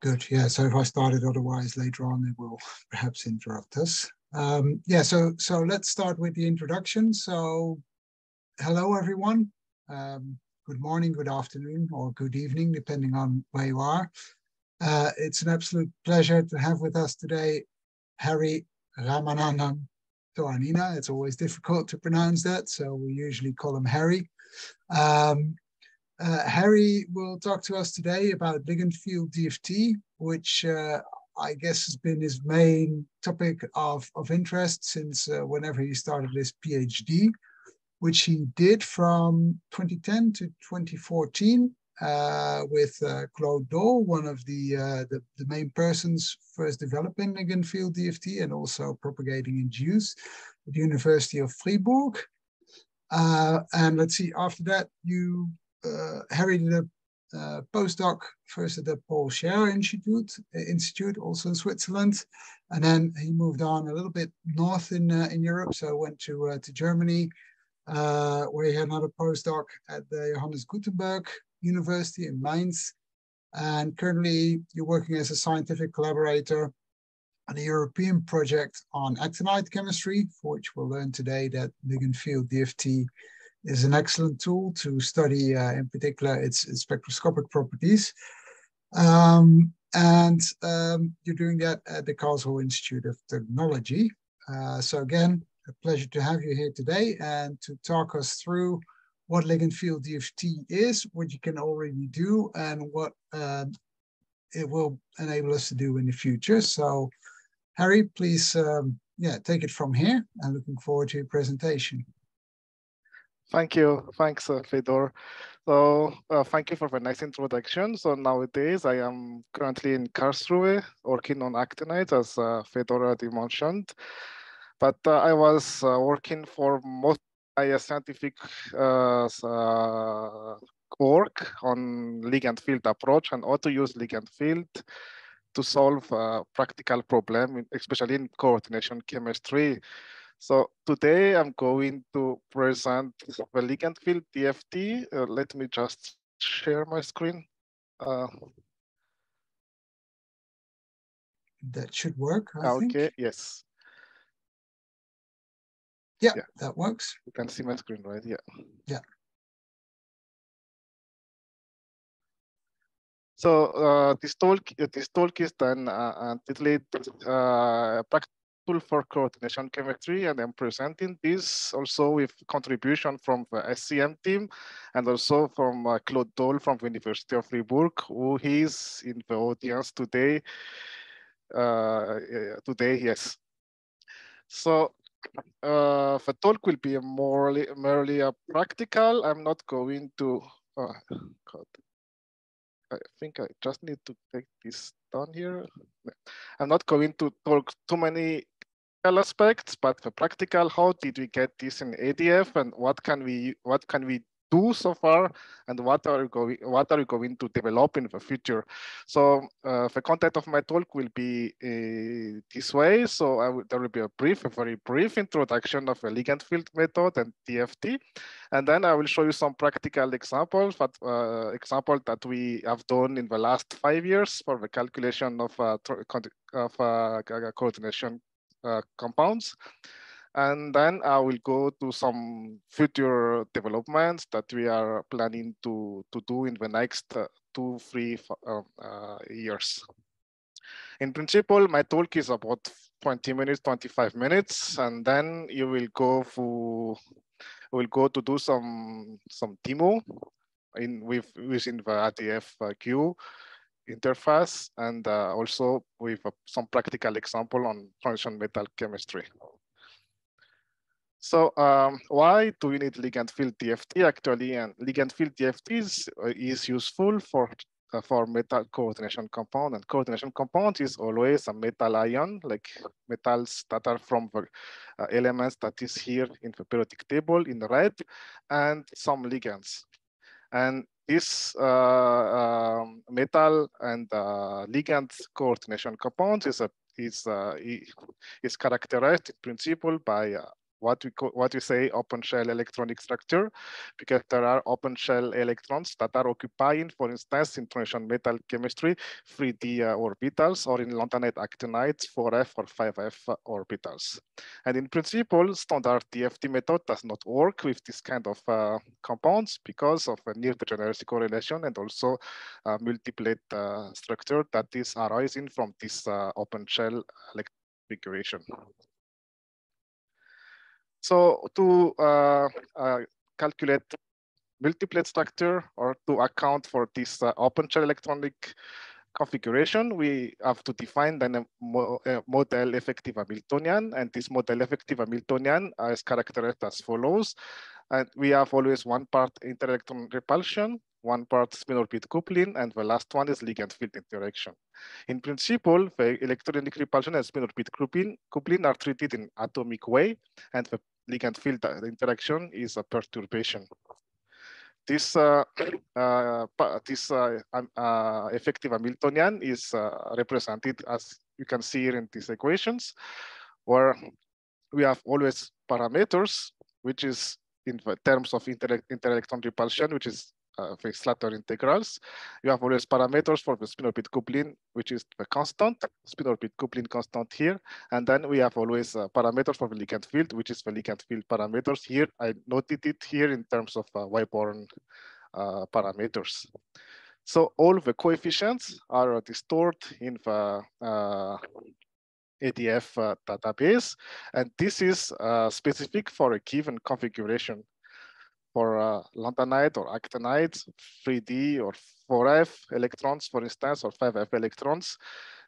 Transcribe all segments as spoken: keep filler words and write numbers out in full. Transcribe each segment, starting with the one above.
Good, yeah, so if I started otherwise later on, it will perhaps interrupt us. Um, yeah, so, so let's start with the introduction. So, hello everyone. Um, good morning, good afternoon, or good evening, depending on where you are. Uh, it's an absolute pleasure to have with us today, Harry Ramanantoanina. It's always difficult to pronounce that, so we usually call him Harry. Um, Uh, Harry will talk to us today about ligand field D F T, which uh, I guess has been his main topic of, of interest since uh, whenever he started his PhD, which he did from twenty ten to twenty fourteen uh, with uh, Claude Dole, one of the, uh, the, the main persons first developing ligand field D F T and also propagating its use at the University of Fribourg. Uh, and let's see, after that, you Uh, Harry did a uh, postdoc first at the Paul Scherrer Institute, Institute, also in Switzerland, and then he moved on a little bit north in uh, in Europe. So went to uh, to Germany, uh, where he had another postdoc at the Johannes Gutenberg University in Mainz, and currently you're working as a scientific collaborator on a European project on actinide chemistry, for which we'll learn today that ligand field D F T is an excellent tool to study, uh, in particular, its, its spectroscopic properties. Um, and um, you're doing that at the Karlsruhe Institute of Technology. Uh, so again, a pleasure to have you here today and to talk us through what ligand field D F T is, what you can already do, and what um, it will enable us to do in the future. So Harry, please um, yeah, take it from here. I'm looking forward to your presentation. Thank you. Thanks, uh, Fedor. So uh, thank you for the nice introduction. So nowadays, I am currently in Karlsruhe working on actinides, as uh, Fedor already mentioned. But uh, I was uh, working for most my scientific uh, uh, work on ligand field approach and how to use ligand field to solve uh, practical problem, especially in coordination chemistry. So today I'm going to present the ligand field D F T. Uh, let me just share my screen. Uh, that should work, I okay, think. Okay, yes. Yeah, yeah, that works. You can see my screen, right? Yeah. Yeah. So uh, this, talk, this talk is then uh, entitled uh, practice for coordination chemistry, and I'm presenting this also with contribution from the S C M team and also from uh, Claude Dole from the University of Fribourg, who is in the audience today. Uh, today, yes. So uh, the talk will be morally, merely a practical. I'm not going to. Oh, God. I think I just need to take this down here. I'm not going to talk too many aspects, but the practical, how did we get this in A D F, and what can we what can we do so far, and what are we going what are we going to develop in the future? So uh, the content of my talk will be uh, this way. So I will, there will be a brief, a very brief introduction of the ligand field method and D F T, and then I will show you some practical examples, but uh, example that we have done in the last five years for the calculation of uh, of uh, coordination. Uh, compounds, and then I will go to some future developments that we are planning to to do in the next uh, two, three uh, uh, years. In principle, my talk is about twenty minutes, twenty-five minutes, and then you will go for will go to do some some demo in with within the A D F queue interface, and uh, also with uh, some practical example on transition metal chemistry. So um, why do we need ligand field D F T actually? And ligand field D F T is, uh, is useful for, uh, for metal coordination compound, and coordination compound is always a metal ion, like metals that are from the uh, elements that is here in the periodic table in the red, and some ligands. And this uh, uh, metal and uh, ligand coordination compounds is, a, is, uh, is characterized in principle by uh, what we what we say open shell electronic structure, because there are open shell electrons that are occupying, for instance, in transition metal chemistry, three D uh, orbitals, or in lantanide actinides, four F or five F orbitals. And in principle, standard D F T method does not work with this kind of uh, compounds because of a near degeneracy correlation and also uh, multiplate uh, structure that is arising from this uh, open shell electron configuration. So to uh, uh, calculate multiplet structure or to account for this uh, open shell electronic configuration, we have to define the model effective Hamiltonian, and this model effective Hamiltonian is characterized as follows. And we have always one part inter-electron repulsion, one part spin-orbit coupling, and the last one is ligand field interaction. In principle, the electronic repulsion and spin-orbit coupling, coupling are treated in atomic way, and the ligand field interaction is a perturbation. This uh, uh, this uh, uh, effective Hamiltonian is uh, represented as you can see here in these equations, where we have always parameters, which is in the terms of inter inter-electron repulsion, which is Uh, the Slater integrals. You have always parameters for the spin-orbit coupling, which is the constant, spin-orbit coupling constant here. And then we have always uh, parameters for the ligand field, which is the ligand field parameters here. I noted it here in terms of uh, Wyborn uh, parameters. So all the coefficients are stored in the uh, A D F uh, database. And this is uh, specific for a given configuration. For uh, lantanide or actinide, three D or four F electrons, for instance, or five F electrons.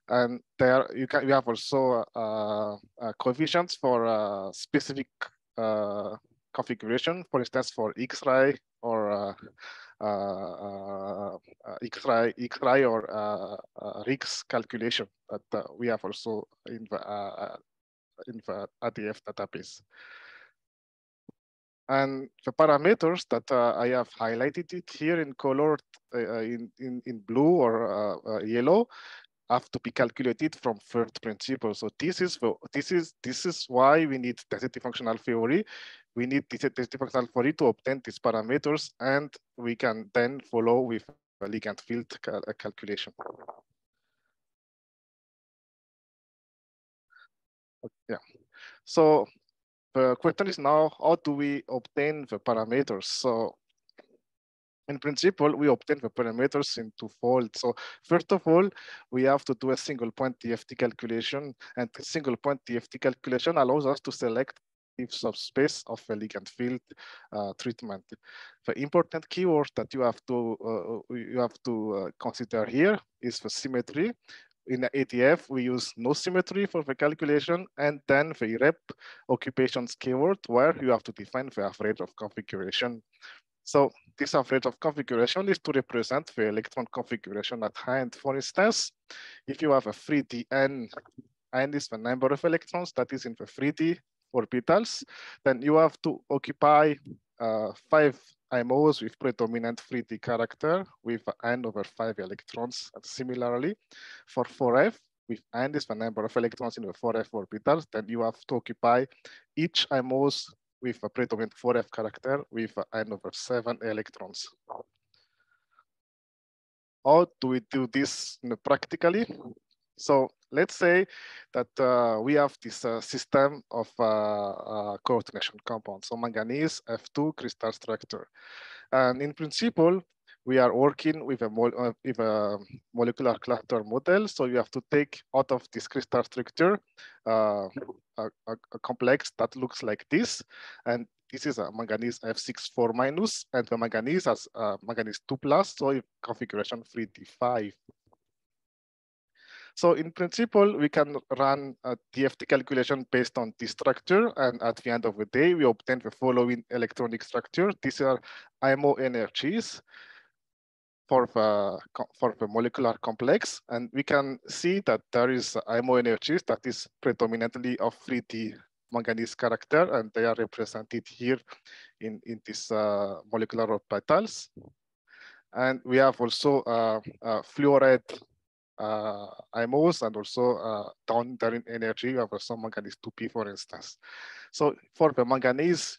And there you can we have also uh, uh, coefficients for uh, specific uh, configuration, for instance, for X-ray or uh, uh, uh, X-ray, X-ray or uh, uh, RIXS calculation that uh, we have also in the, uh, in the A D F database. And the parameters that uh, I have highlighted it here in color, uh, in, in, in blue or uh, uh, yellow, have to be calculated from first principle. So this is, this is, this is why we need density functional theory. We need density functional theory to obtain these parameters, and we can then follow with a ligand field cal calculation. Yeah, so the question is now, how do we obtain the parameters? So in principle, we obtain the parameters in twofold. So first of all, we have to do a single point D F T calculation, and the single point D F T calculation allows us to select if subspace of a ligand field uh, treatment. The important keyword that you have to, uh, you have to uh, consider here is the symmetry. In the A D F, we use no symmetry for the calculation, and then the rep occupations keyword, where you have to define the average of configuration. So this average of configuration is to represent the electron configuration at hand. For instance, if you have a three D N, N is the number of electrons that is in the three D orbitals, then you have to occupy uh, five I M Os with predominant three D character with N over five electrons. And similarly, for four F, with N is the number of electrons in the four F orbitals, then you have to occupy each I M Os with a predominant four F character with N over seven electrons. How do we do this practically? So let's say that uh, we have this uh, system of uh, uh, coordination compounds. So manganese F two crystal structure. And in principle, we are working with a, mol uh, with a molecular cluster model. So you have to take out of this crystal structure uh, a, a, a complex that looks like this. And this is a manganese F six four minus, and the manganese has uh, manganese two plus, so configuration three D five. So in principle, we can run a D F T calculation based on this structure. And at the end of the day, we obtain the following electronic structure. These are I M O energies for the, for the molecular complex. And we can see that there is I M O energies that is predominantly of three D manganese character, and they are represented here in, in these uh, molecular orbitals. And we have also uh, uh, fluoride uh, I M Os and also uh, down-terrain energy over some manganese two P, for instance. So for the manganese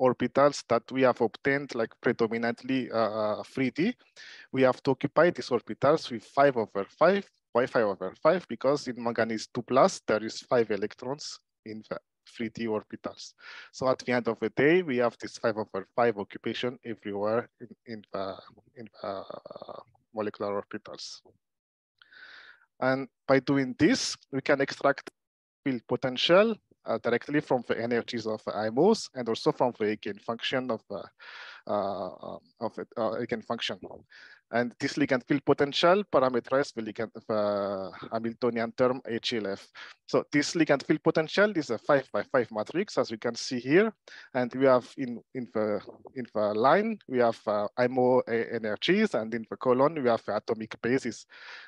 orbitals that we have obtained, like predominantly uh, three D, we have to occupy these orbitals with five over five. Why five over five? Because in manganese two plus, there is five electrons in the three D orbitals. So at the end of the day, we have this five over five occupation everywhere in, in the, in the molecular orbitals. And by doing this, we can extract field potential uh, directly from the energies of the I M Os and also from the eigenfunction of the uh, of it, uh, eigenfunction. And this ligand field potential parameterized the ligand uh, Hamiltonian term H L F. So this ligand field potential is a five by five matrix, as we can see here. And we have in, in, the, in the line, we have uh, I M O energies, and in the column, we have atomic bases.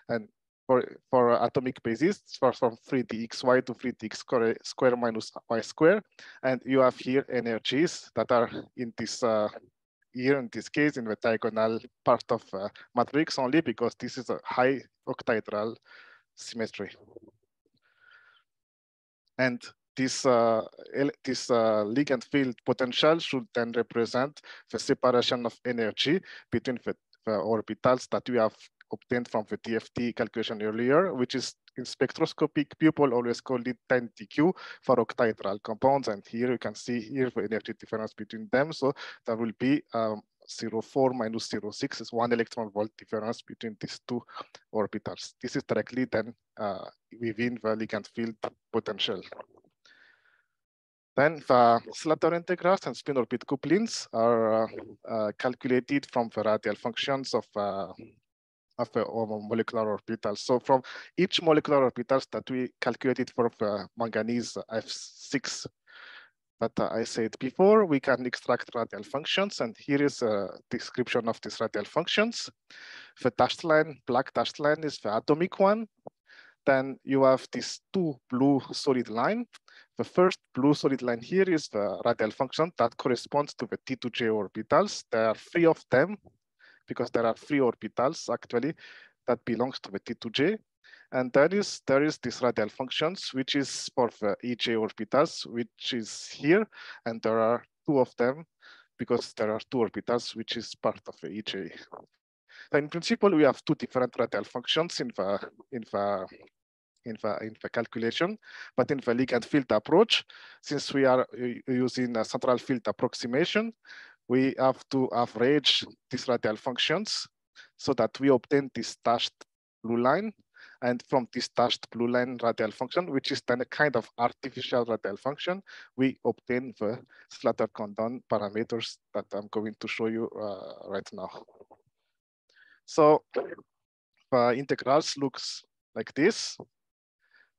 And for, for atomic bases, for from three d x y to three d x square minus y square. And you have here energies that are in this uh, here in this case in the diagonal part of uh, matrix only, because this is a high octahedral symmetry. And this, uh, this uh, ligand field potential should then represent the separation of energy between the, the orbitals that we have obtained from the D F T calculation earlier, which is in spectroscopic, people always call it ten T Q for octahedral compounds. And here you can see here the energy difference between them. So that will be um, zero point four minus zero point six is one electron volt difference between these two orbitals. This is directly then uh, within the ligand field potential. Then the Slater integrals and spin orbit couplings are uh, uh, calculated from the radial functions of uh, of a molecular orbitals. So from each molecular orbitals that we calculated for the manganese F six that I said before, we can extract radial functions. And here is a description of these radial functions. The dashed line, black dashed line is the atomic one. Then you have these two blue solid lines. The first blue solid line here is the radial function that corresponds to the T two J orbitals. There are three of them, because there are three orbitals actually that belongs to the T two J. And there is, there is this radial functions, which is for the E J orbitals, which is here. And there are two of them because there are two orbitals, which is part of the E J. In principle, we have two different radial functions in the, in the, in the, in the calculation, but in the ligand field approach, since we are using a central field approximation, we have to average these radial functions so that we obtain this dashed blue line. And from this dashed blue line radial function, which is then a kind of artificial radial function, we obtain the Slater-Condon parameters that I'm going to show you uh, right now. So uh, integrals looks like this.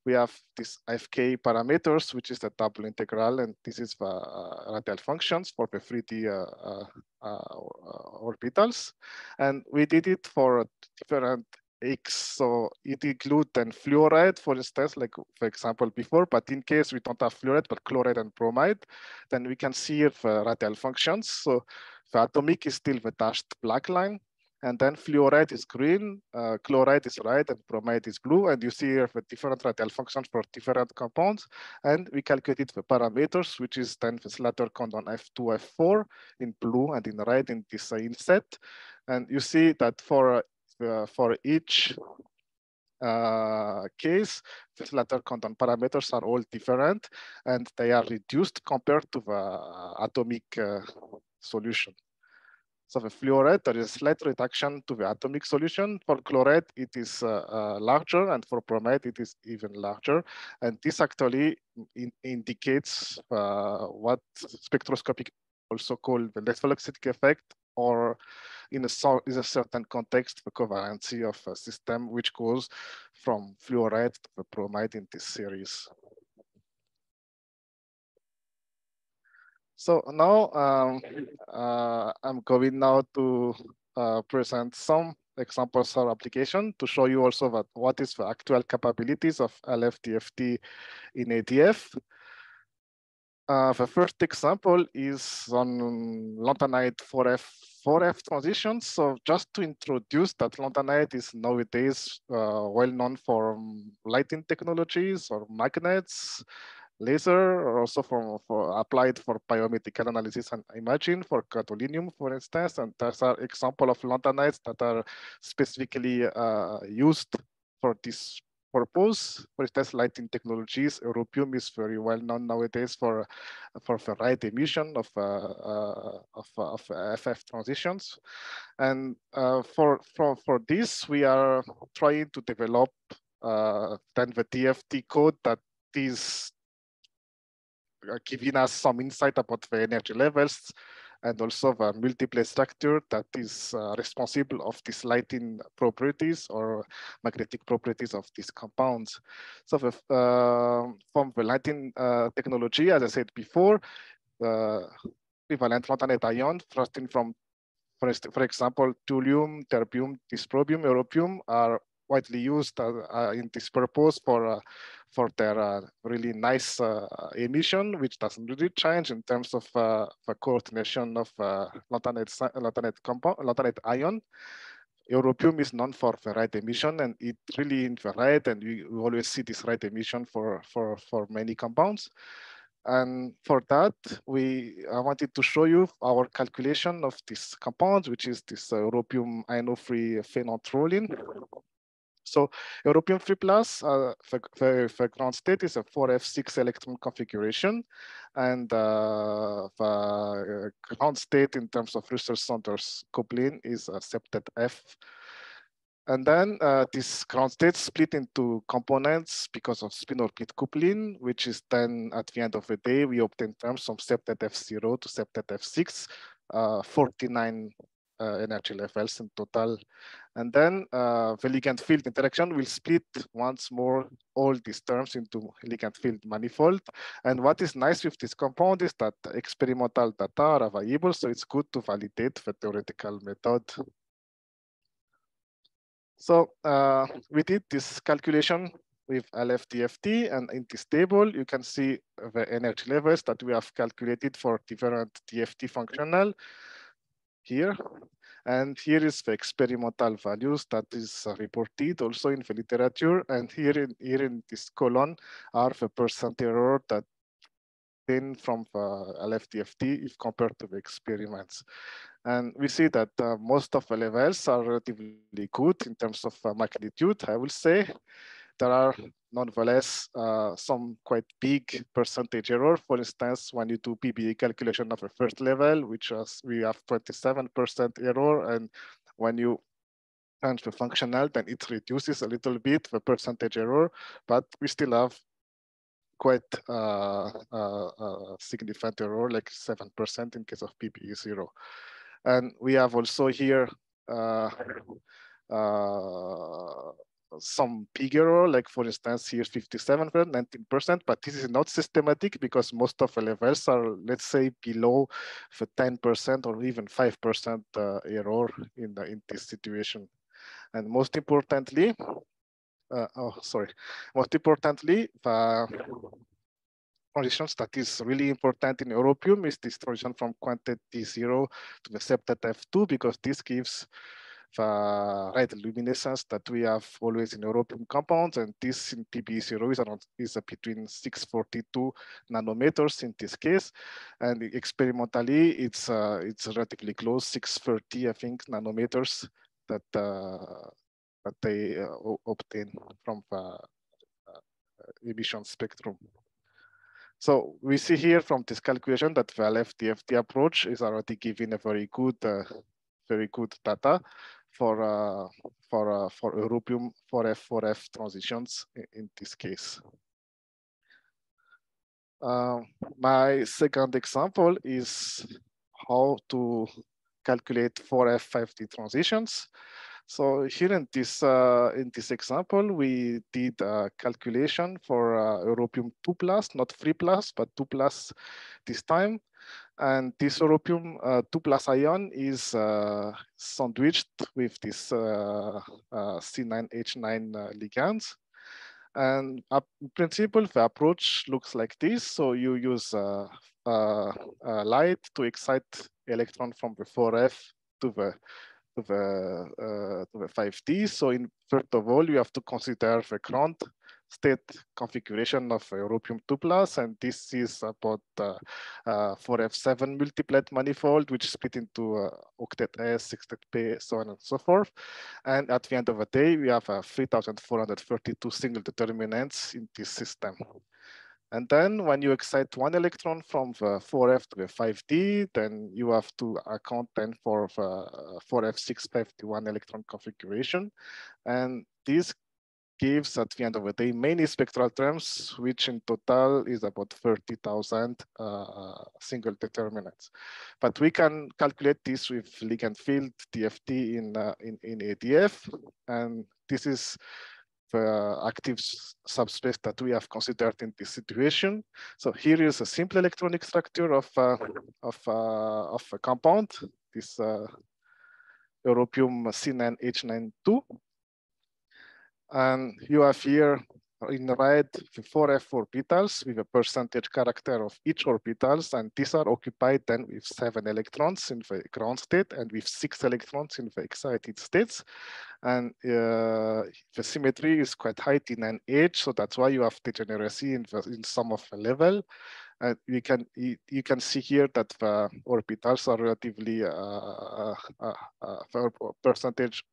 We have this I F K parameters, which is the double integral, and this is the uh, radial functions for the three D uh, uh, uh, orbitals. And we did it for different X, so it includes then fluoride, for instance, like for example before, but in case we don't have fluoride, but chloride and bromide, then we can see the radial functions. So the atomic is still the dashed black line. And then fluoride is green, uh, chloride is red, and bromide is blue. And you see here the different radial functions for different compounds. And we calculated the parameters, which is then the Slater-Condon F two, F four in blue and in red in this uh, inset. And you see that for, uh, for each uh, case, the Slater-Condon parameters are all different, and they are reduced compared to the atomic uh, solution. So the fluoride, there is a slight reduction to the atomic solution. For chloride, it is uh, uh, larger, and for bromide, it is even larger. And this actually in indicates uh, what spectroscopic also called the less fluoxetic effect, or in a, so in a certain context, the covalency of a system, which goes from fluoride to the bromide in this series. So now um, uh, I'm going now to uh, present some examples of application to show you also that what is the actual capabilities of L F D F T in A D F. Uh, the first example is on lontanide four F, four F transitions. So just to introduce that lontanide is nowadays uh, well known for lighting technologies or magnets, laser, or also for, for applied for biomedical analysis and imaging for gadolinium, for instance. And that's an example of lontanides that are specifically uh, used for this purpose. For instance, lighting technologies, europium is very well known nowadays for for ferrite emission of uh, uh, of, of F F transitions, and uh, for for for this we are trying to develop uh, then the D F T code that is giving us some insight about the energy levels and also the multiple structure that is uh, responsible of these lighting properties or magnetic properties of these compounds. So the, uh, from the lighting uh, technology, as I said before, the equivalent lontanide ion, starting from, for, for example, thulium, terbium, dysprobium, europium are widely used uh, uh, in this purpose for uh, for their uh, really nice uh, emission, which doesn't really change in terms of uh, the coordination of uh, lontanide, lontanide, compound, lontanide ion. Europium is known for ferrite emission, and it really in ferrite, and we, we always see this right emission for, for, for many compounds. And for that, we I wanted to show you our calculation of these compounds, which is this uh, europium iono-free phenolphthalein. So europium three plus, uh, for, for, for ground state is a four F six electron configuration, and uh, the ground state in terms of Russell-Saunders coupling is a septet F. And then uh, this ground state split into components because of spin-orbit coupling, which is then at the end of the day, we obtain terms from septet F zero to septet F six, uh, forty-nine Uh, energy levels in total. And then uh, the ligand field interaction will split once more all these terms into ligand field manifold. And what is nice with this compound is that experimental data are available, so it's good to validate the theoretical method. So uh, we did this calculation with L F D F T, and in this table, you can see the energy levels that we have calculated for different D F T functional here. And here is the experimental values that is reported also in the literature. And here in, here in this column are the percent error that then from the L F D F T if compared to the experiments. And we see that uh, most of the levels are relatively good in terms of uh, magnitude, I will say. There are nonetheless uh, some quite big percentage error. For instance, when you do P B E calculation of a first level, which is, we have twenty-seven percent error, and when you change the functional, then it reduces a little bit the percentage error, but we still have quite uh, uh, uh, significant error, like seven percent in case of P B E zero. And we have also here uh, uh, some big error, like for instance, here fifty-seven, nineteen percent, but this is not systematic because most of the levels are, let's say, below the ten percent or even five percent uh, error in, the, in this situation. And most importantly, uh, oh, sorry, most importantly, the transitions that is really important in europium is this transition from quantity zero to the septet F two, because this gives the right luminescence that we have always in europium compounds, and this in P B E zero is around is between six forty-two nanometers in this case, and experimentally it's uh, it's relatively close, six thirty I think nanometers that uh, that they uh, obtain from the uh, emission spectrum. So we see here from this calculation that the L F D F T approach is already giving a very good uh, very good data for uh, for uh, for europium four F four F transitions in, in this case. Uh, my second example is how to calculate four F five D transitions. So here in this uh, in this example, we did a calculation for uh, europium two plus, not three plus, but two plus this time. And this europium uh, two plus ion is uh, sandwiched with this uh, uh, C nine H nine uh, ligands. And a principle, the approach looks like this. So you use uh, uh, uh, light to excite electron from the four F to the to the, uh, to the five T. So in first of all, you have to consider the current state configuration of europium two plus, and this is about uh, uh, four F seven multiplet manifold, which is split into uh, octet S, sextet P, so on and so forth. And at the end of the day, we have uh, three thousand four hundred thirty-two single determinants in this system. And then when you excite one electron from the four F to the five D, then you have to account then for the four F six five D one electron configuration. And this gives at the end of the day many spectral terms, which in total is about thirty thousand uh, single determinants. But we can calculate this with ligand field D F T in, uh, in, in A D F. And this is the active subspace that we have considered in this situation. So here is a simple electronic structure of, uh, of, uh, of a compound, this uh, europium C nine H nine two. And you have here in red the four F four orbitals with a percentage character of each orbitals, and these are occupied then with seven electrons in the ground state and with six electrons in the excited states. And uh, the symmetry is quite high T nine H, so that's why you have degeneracy in, the, in some of the level. And you can you can see here that the orbitals are relatively uh, uh, uh, uh, percentage.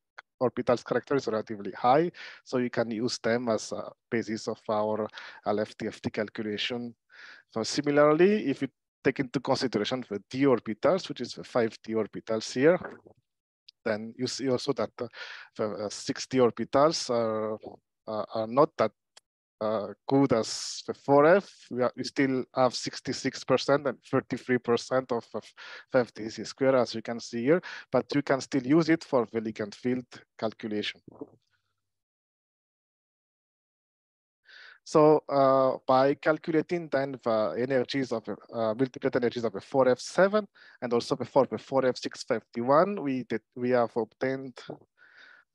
Orbitals character is relatively high, so you can use them as a basis of our L F D F T calculation. So similarly, if you take into consideration the d orbitals, which is the five d orbitals here, then you see also that the six d orbitals are, are not that Uh, good as the four F. We, are, we still have sixty-six percent and thirty-three percent of, of five D C square, as you can see here, but you can still use it for the ligand field calculation. So uh, by calculating then the energies of uh, multiplet energies of the four F seven and also before the four F six five D one, we did, we have obtained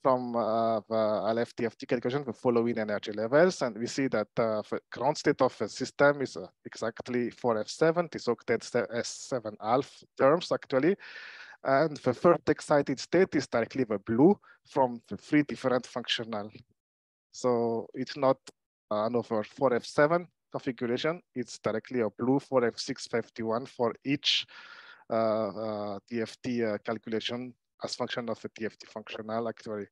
from uh, the L F D F T calculation, the following energy levels, and we see that uh, the ground state of the system is uh, exactly four F seven, this octet S seven alpha terms actually, and the first excited state is directly the blue from the three different functional. So it's not another four F seven configuration, it's directly a blue four F six five D one for each uh, uh, D F T uh, calculation as function of the D F T functional actually.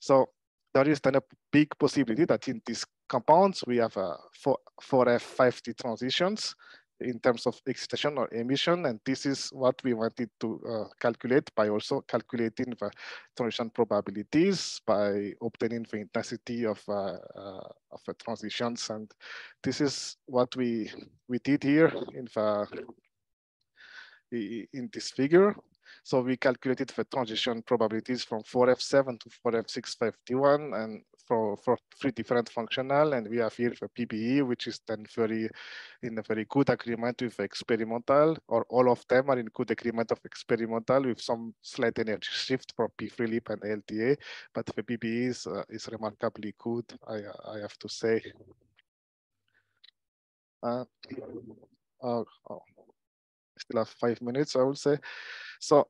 So there is then a big possibility that in these compounds, we have a four F five D transitions in terms of excitation or emission. And this is what we wanted to uh, calculate by also calculating the transition probabilities by obtaining the intensity of, uh, uh, of the transitions. And this is what we, we did here in, the, in this figure. So we calculated the transition probabilities from four F seven to four F six five D one and for, for three different functional. And we have here the P B E, which is then very in a very good agreement with experimental, or all of them are in good agreement of experimental with some slight energy shift for P-free-lip and L T A. But the P B E is, uh, is remarkably good, I, I have to say. Uh, oh, oh. Still have five minutes, I would say. So,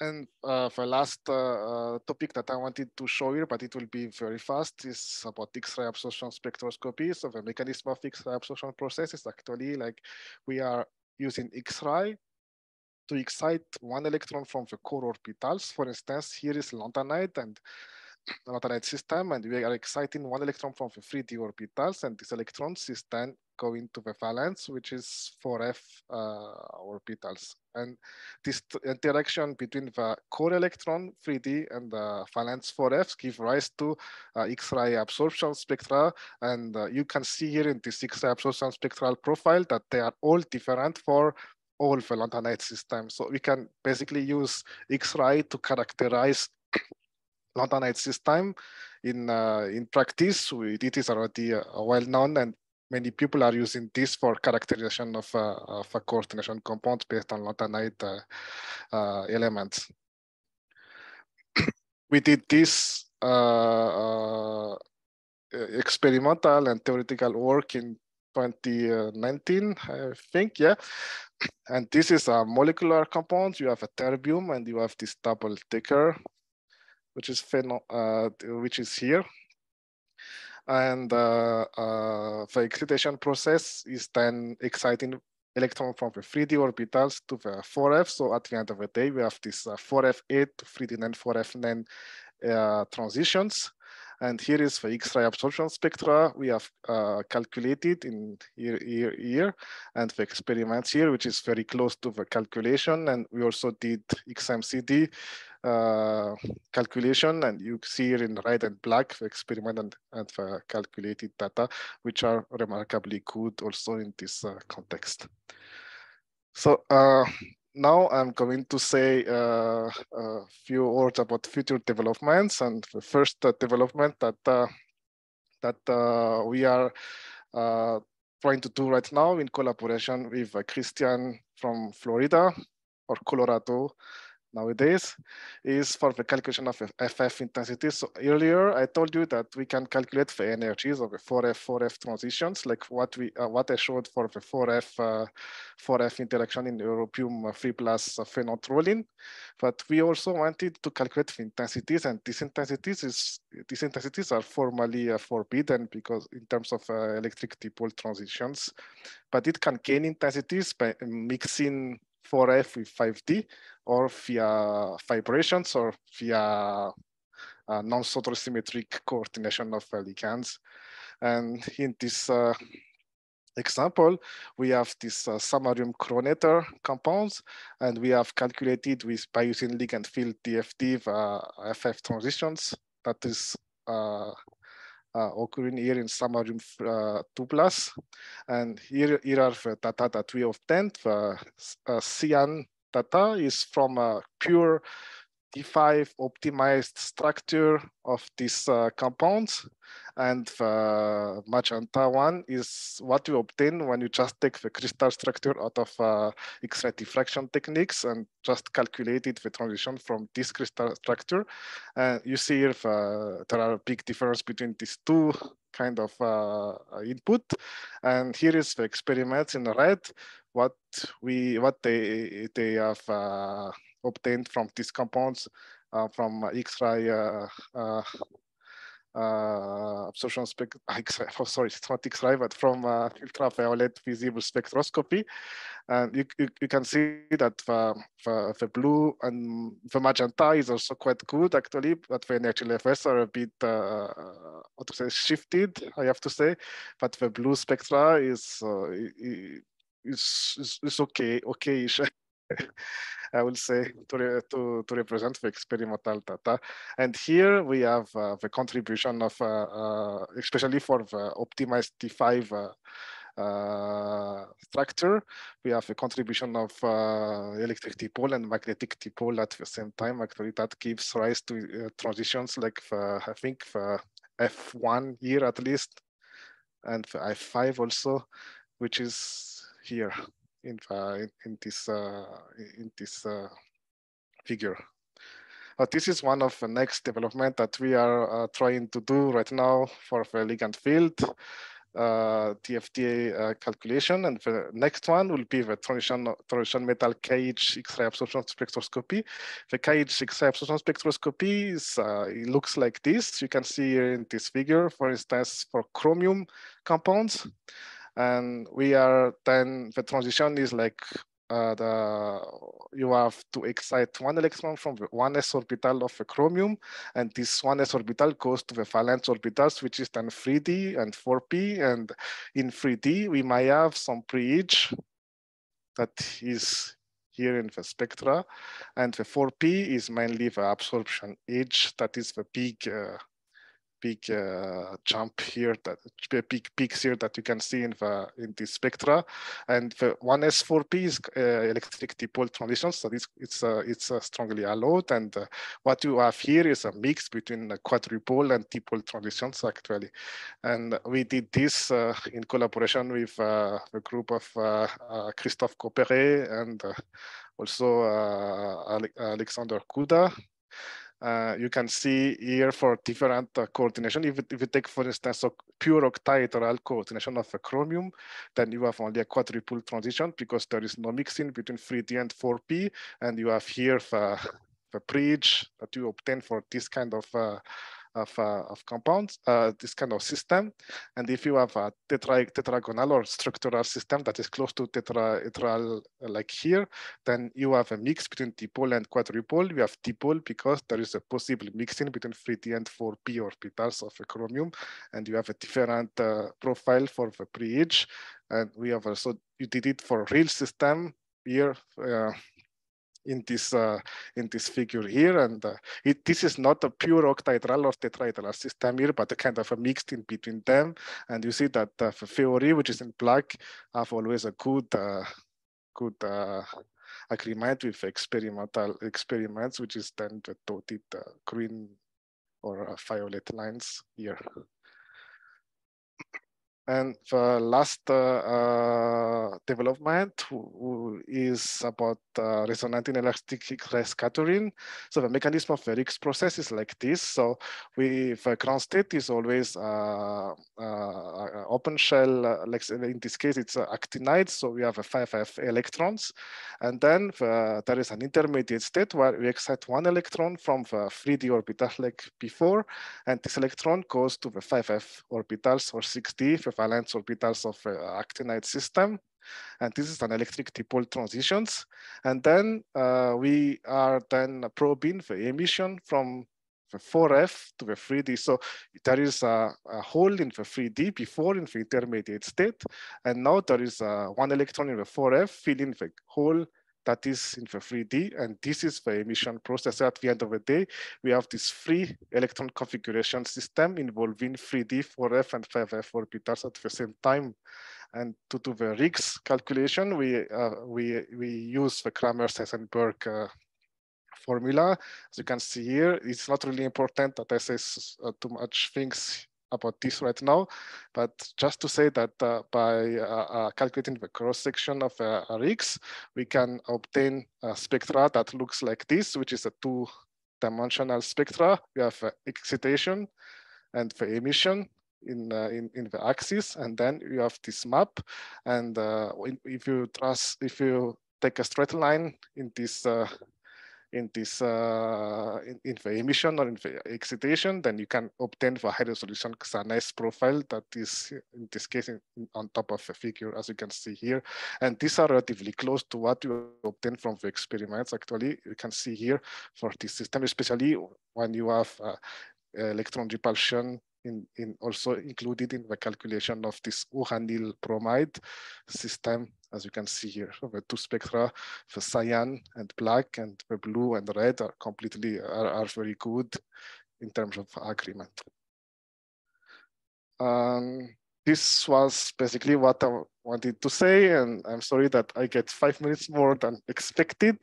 and uh, the last uh, topic that I wanted to show here, but it will be very fast, is about X-ray absorption spectroscopy. So the mechanism of X-ray absorption process is actually like we are using X-ray to excite one electron from the core orbitals. For instance, here is lantanide and lantanide system, and we are exciting one electron from the three D orbitals, and this electron is then going to the valence, which is four F uh, orbitals. And this interaction between the core electron three D and the valence four F give rise to uh, X-ray absorption spectra. And uh, you can see here in this X-ray absorption spectral profile that they are all different for all the lantanide systems. So we can basically use X-ray to characterize lantanide system in uh, in practice. We, it is already uh, well known, and many people are using this for characterization of, uh, of a coordination compound based on lantanide uh, uh, elements. we did this uh, uh, experimental and theoretical work in twenty nineteen, I think, yeah. And this is a molecular compound. You have a terbium and you have this double ticker, which is phenol, uh, which is here. And uh, uh, the excitation process is then exciting electron from the three D orbitals to the four F. So at the end of the day, we have this uh, four F eight to three D N, four F N uh, transitions. And here is the X-ray absorption spectra we have uh, calculated in here, here, here, and the experiments here, which is very close to the calculation. And we also did X M C D uh, calculation, and you see here in red and black the experiment and, and the calculated data, which are remarkably good also in this uh, context. So uh, now I'm going to say uh, a few words about future developments, and the first uh, development that uh, that uh, we are uh, trying to do right now in collaboration with uh, Christian from Florida or Colorado nowadays is for the calculation of F F intensity. So earlier I told you that we can calculate the energies of the four F, four F transitions, like what we uh, what I showed for the four F, four F interaction in europium three plus phenol rolling. But we also wanted to calculate the intensities, and these intensities is these intensities are formally uh, forbidden because in terms of uh, electric dipole transitions. But it can gain intensities by mixing four F with five D, or via vibrations, or via uh, non-sotorasymmetric coordination of uh, ligands. And in this uh, example, we have this uh, samarium chronator compounds, and we have calculated with by using ligand field D F T uh, F F transitions that is uh, Uh, occurring here in samarium uh, two plus. And here, here are the data that we obtained. The uh, cyan data is from a pure D five optimized structure of these uh, compounds. And the magenta one is what you obtain when you just take the crystal structure out of uh, X-ray diffraction techniques and just calculated the transition from this crystal structure. And you see if uh, there are a big difference between these two kind of uh, input. And here is the experiments in red, what we what they they have uh, obtained from these compounds uh, from X-ray uh, uh, uh, absorption spec. Oh, sorry, it's not X-ray, but from uh, ultraviolet visible spectroscopy. And you, you, you can see that the, the, the blue and the magenta is also quite good, actually, but the energy levels are a bit uh, how to say, shifted, I have to say. But the blue spectra is uh, is, is, is okay, okay-ish. I will say to, re to, to represent the experimental data. And here we have uh, the contribution of, uh, uh, especially for the optimized D five uh, uh, structure, we have a contribution of uh, electric dipole and magnetic dipole at the same time. Actually, that gives rise to uh, transitions like the, I think the F one here at least, and the F five also, which is here. In, uh, in, in this uh, in this uh, figure. Uh, this is one of the next development that we are uh, trying to do right now for the ligand field uh, D F T uh, calculation. And the next one will be the transition, transition metal K H X-ray absorption spectroscopy. The K H X-ray absorption spectroscopy is, uh, it looks like this. You can see in this figure, for instance, for chromium compounds. And we are then, the transition is like uh, the, you have to excite one electron from the one s orbital of the chromium, and this one s orbital goes to the valence orbitals, which is then three D and four P. And in three D, we might have some pre-H that is here in the spectra, and the four P is mainly the absorption H, that is the big uh, big uh, jump here, that big peaks here that you can see in the in the spectra. And the one S four P is uh, electric dipole transitions, so it's it's uh, it's uh, strongly allowed. And uh, what you have here is a mix between quadrupole and dipole transitions actually. And we did this uh, in collaboration with uh, a group of uh, uh, Christophe Copperet and uh, also uh, Ale Alexander Kouda. Uh, you can see here for different uh, coordination. If, if you take, for instance, a pure octahedral or alkyl coordination of a chromium, then you have only a quadruple transition because there is no mixing between three D and four P. And you have here the, the bridge that you obtain for this kind of uh, of, uh, of compounds, uh, this kind of system. And if you have a tetra tetragonal or structural system that is close to tetrahedral, like here, then you have a mix between dipole and quadrupole. You have dipole because there is a possible mixing between three D and four P orbitals of a chromium, and you have a different uh, profile for the bridge. And we have also, you did it for real system here, uh, in this uh, in this figure here, and uh, it, this is not a pure octahedral or tetrahedral system here, but a kind of a mixed in between them. And you see that uh, the theory, which is in black, have always a good uh, good uh, agreement with experimental experiments, which is then the dotted uh, green or uh, violet lines here. And the last uh, uh, development is about uh, resonant inelastic X-ray scattering. So the mechanism of the RIXS process is like this. So we, the ground state is always uh, uh, open shell. Uh, like in this case, it's uh, actinide. So we have a five F electrons. And then the, there is an intermediate state where we excite one electron from the three D orbital like before. And this electron goes to the five F orbitals or six D. Valence orbitals of uh, actinide system. And this is an electric dipole transitions. And then uh, we are then probing the emission from the four F to the three D. So there is a, a hole in the three D before in the intermediate state. And now there is uh, one electron in the four F filling the hole that is in the three D, and this is the emission process. At the end of the day, we have this free electron configuration system involving three D, four F, and five F orbitals at the same time. And to do the RIXS calculation, we uh, we we use the Kramers-Heisenberg uh, formula. As you can see here, it's not really important that I say uh, too much things about this right now, but just to say that uh, by uh, uh, calculating the cross-section of uh, RIXS, we can obtain a spectra that looks like this, which is a two-dimensional spectra. We have uh, excitation and the emission in, uh, in in the axis, and then you have this map. And uh, if you trace, if you take a straight line in this. Uh, In this, uh, in, in the emission or in the excitation, then you can obtain the high resolution X A S profile that is, in this case, in, on top of the figure, as you can see here. And these are relatively close to what you obtain from the experiments. Actually, you can see here for this system, especially when you have uh, electron repulsion in, in also included in the calculation of this uranyl bromide system. As you can see here, the two spectra, the cyan and black, and the blue and red are completely are, are very good in terms of agreement. Um, this was basically what I wanted to say, and I'm sorry that I get five minutes more than expected.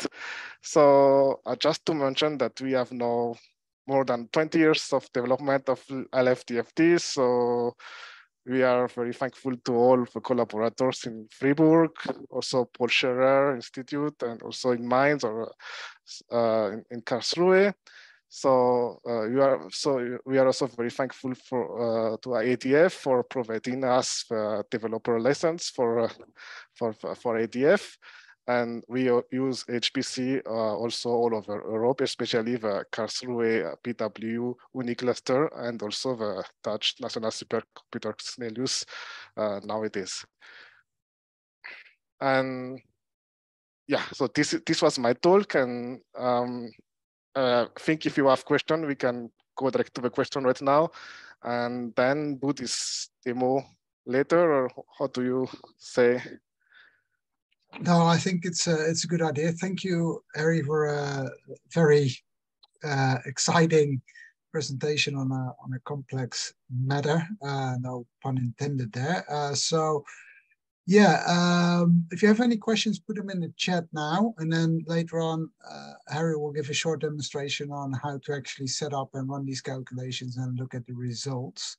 So uh, just to mention that we have now more than twenty years of development of L F D F T. So we are very thankful to all the collaborators in Fribourg, also Paul Scherrer Institute, and also in Mainz or uh, in, in Karlsruhe. So uh, you are so we are also very thankful for uh, to A D F for providing us the developer license for uh, for for A D F. And we use H P C uh, also all over Europe, especially the Karlsruhe P W Unicluster and also the Dutch National Supercomputer Snellius uh, nowadays. And yeah, so this this was my talk, and um, uh, I think if you have questions, we can go direct to the question right now, and then do this demo later, or how do you say? No, I think it's a, it's a good idea. Thank you, Harry, for a very uh, exciting presentation on a, on a complex matter. Uh, no pun intended there. Uh, so, yeah, um, if you have any questions, put them in the chat now. And then later on, uh, Harry will give a short demonstration on how to actually set up and run these calculations and look at the results.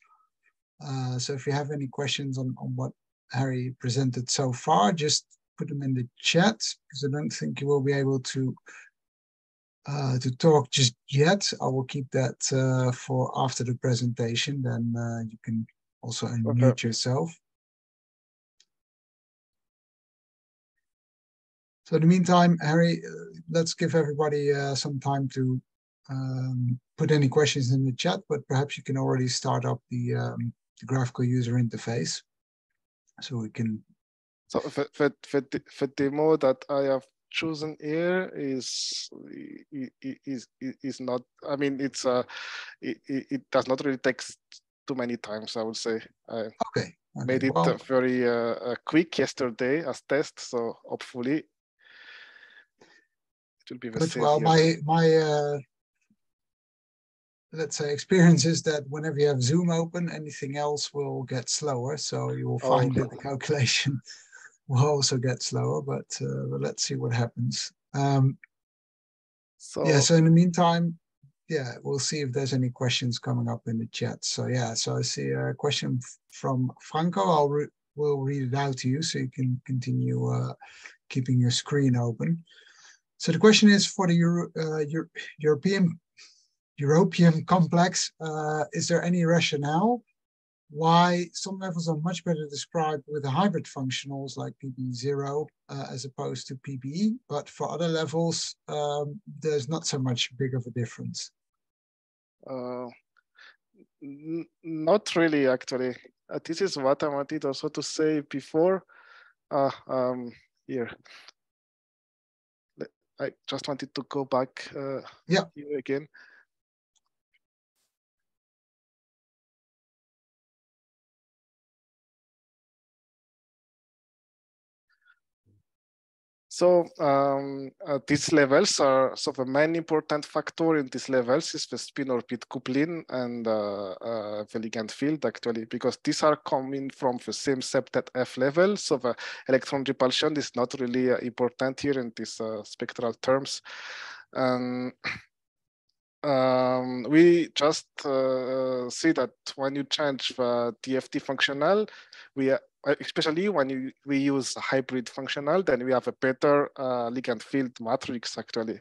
Uh, so if you have any questions on, on what Harry presented so far, just put them in the chat, because I don't think you will be able to uh, to talk just yet. I will keep that uh, for after the presentation. Then uh, you can also unmute okay. yourself. So in the meantime, Harry, uh, let's give everybody uh, some time to um, put any questions in the chat, but perhaps you can already start up the, um, the graphical user interface so we can. So the, the, the demo that I have chosen here is is is not. I mean, it's uh, it, it does not really take too many times. I would say. I okay. okay. Made it well, very uh, quick yesterday as test, so hopefully it will be very. But well, my my uh, let's say experience is that whenever you have Zoom open, anything else will get slower. So you will find oh, okay. that the calculation will also get slower, but uh, let's see what happens. Um, so yeah, so in the meantime, yeah, we'll see if there's any questions coming up in the chat. So yeah, so I see a question from Franco. I'll re we'll read it out to you so you can continue uh, keeping your screen open. So the question is for the Euro uh, Euro European European complex. Uh, is there any rationale why some levels are much better described with the hybrid functionals like P B zero uh, as opposed to P B E, but for other levels, um, there's not so much big of a difference? Uh, not really, actually. Uh, this is what I wanted also to say before. Uh, um, here, I just wanted to go back uh, yeah. here again. So um, uh, these levels are, so the main important factor in these levels is the spin-orbit coupling and uh, uh, the ligand field, actually, because these are coming from the same septet F level. So the electron repulsion is not really uh, important here in these uh, spectral terms. Um, um, we just uh, see that when you change the D F T functional, we are, especially when you, we use hybrid functional, then we have a better uh, ligand field matrix, actually.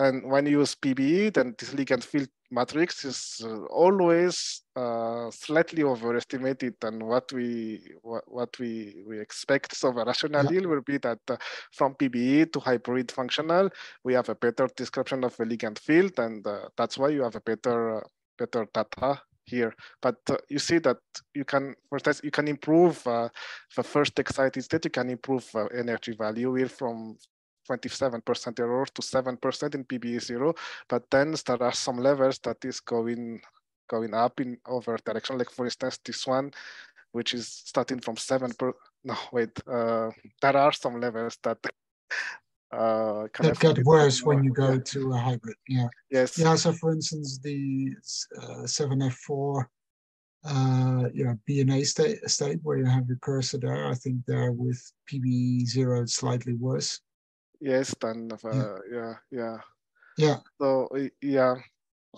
And when you use P B E, then this ligand field matrix is always uh, slightly overestimated than what we what, what we, we expect. So the rationale yeah. will be that uh, from P B E to hybrid functional, we have a better description of the ligand field, and uh, that's why you have a better uh, better data here. But uh, you see that you can, first, you can improve uh, the first excited state, you can improve uh, energy value here from twenty-seven percent error to seven percent in P B E zero. But then there are some levels that is going, going up in over direction, like for instance, this one, which is starting from seven per, no, wait, uh, there are some levels that Uh, that get worse when you go yeah. to a hybrid. Yeah. Yes. Yeah. So, for instance, the uh, seven F four, uh, yeah, B N A state, state where you have your cursor there. I think there with P B zero it's slightly worse. Yes. Then, uh, yeah. yeah. Yeah. Yeah. So yeah.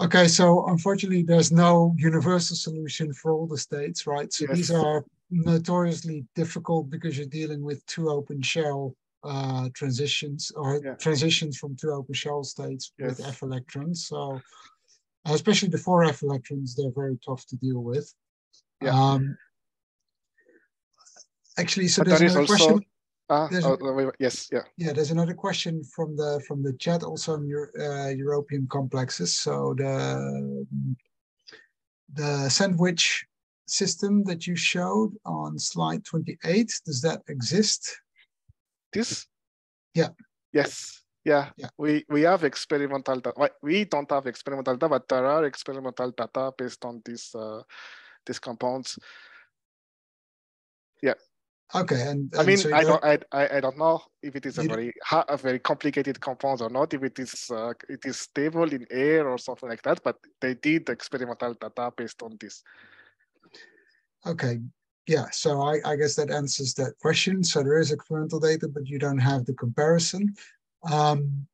Okay. So unfortunately, there's no universal solution for all the states, right? So yes. these are notoriously difficult because you're dealing with two open shell uh transitions or yeah. transitions from two open shell states yes. with F electrons. So especially the four F electrons, they're very tough to deal with. Yeah. Um, actually, so but there's another question. Uh, there's oh, a, oh, yes, yeah. Yeah, there's another question from the from the chat also on your uh, European complexes. So the the sandwich system that you showed on slide twenty-eight, does that exist? This? Yeah. Yes. Yeah. yeah. We we have experimental data. We don't have experimental data, but there are experimental data based on these uh, these compounds. Yeah. Okay. And, and I mean, so I don't, don't I, I don't know if it is a very a very complicated compound or not. If it is uh, it is stable in air or something like that. But they did experimental data based on this. Okay. Yeah, so I, I guess that answers that question. So there is experimental data, but you don't have the comparison. Um,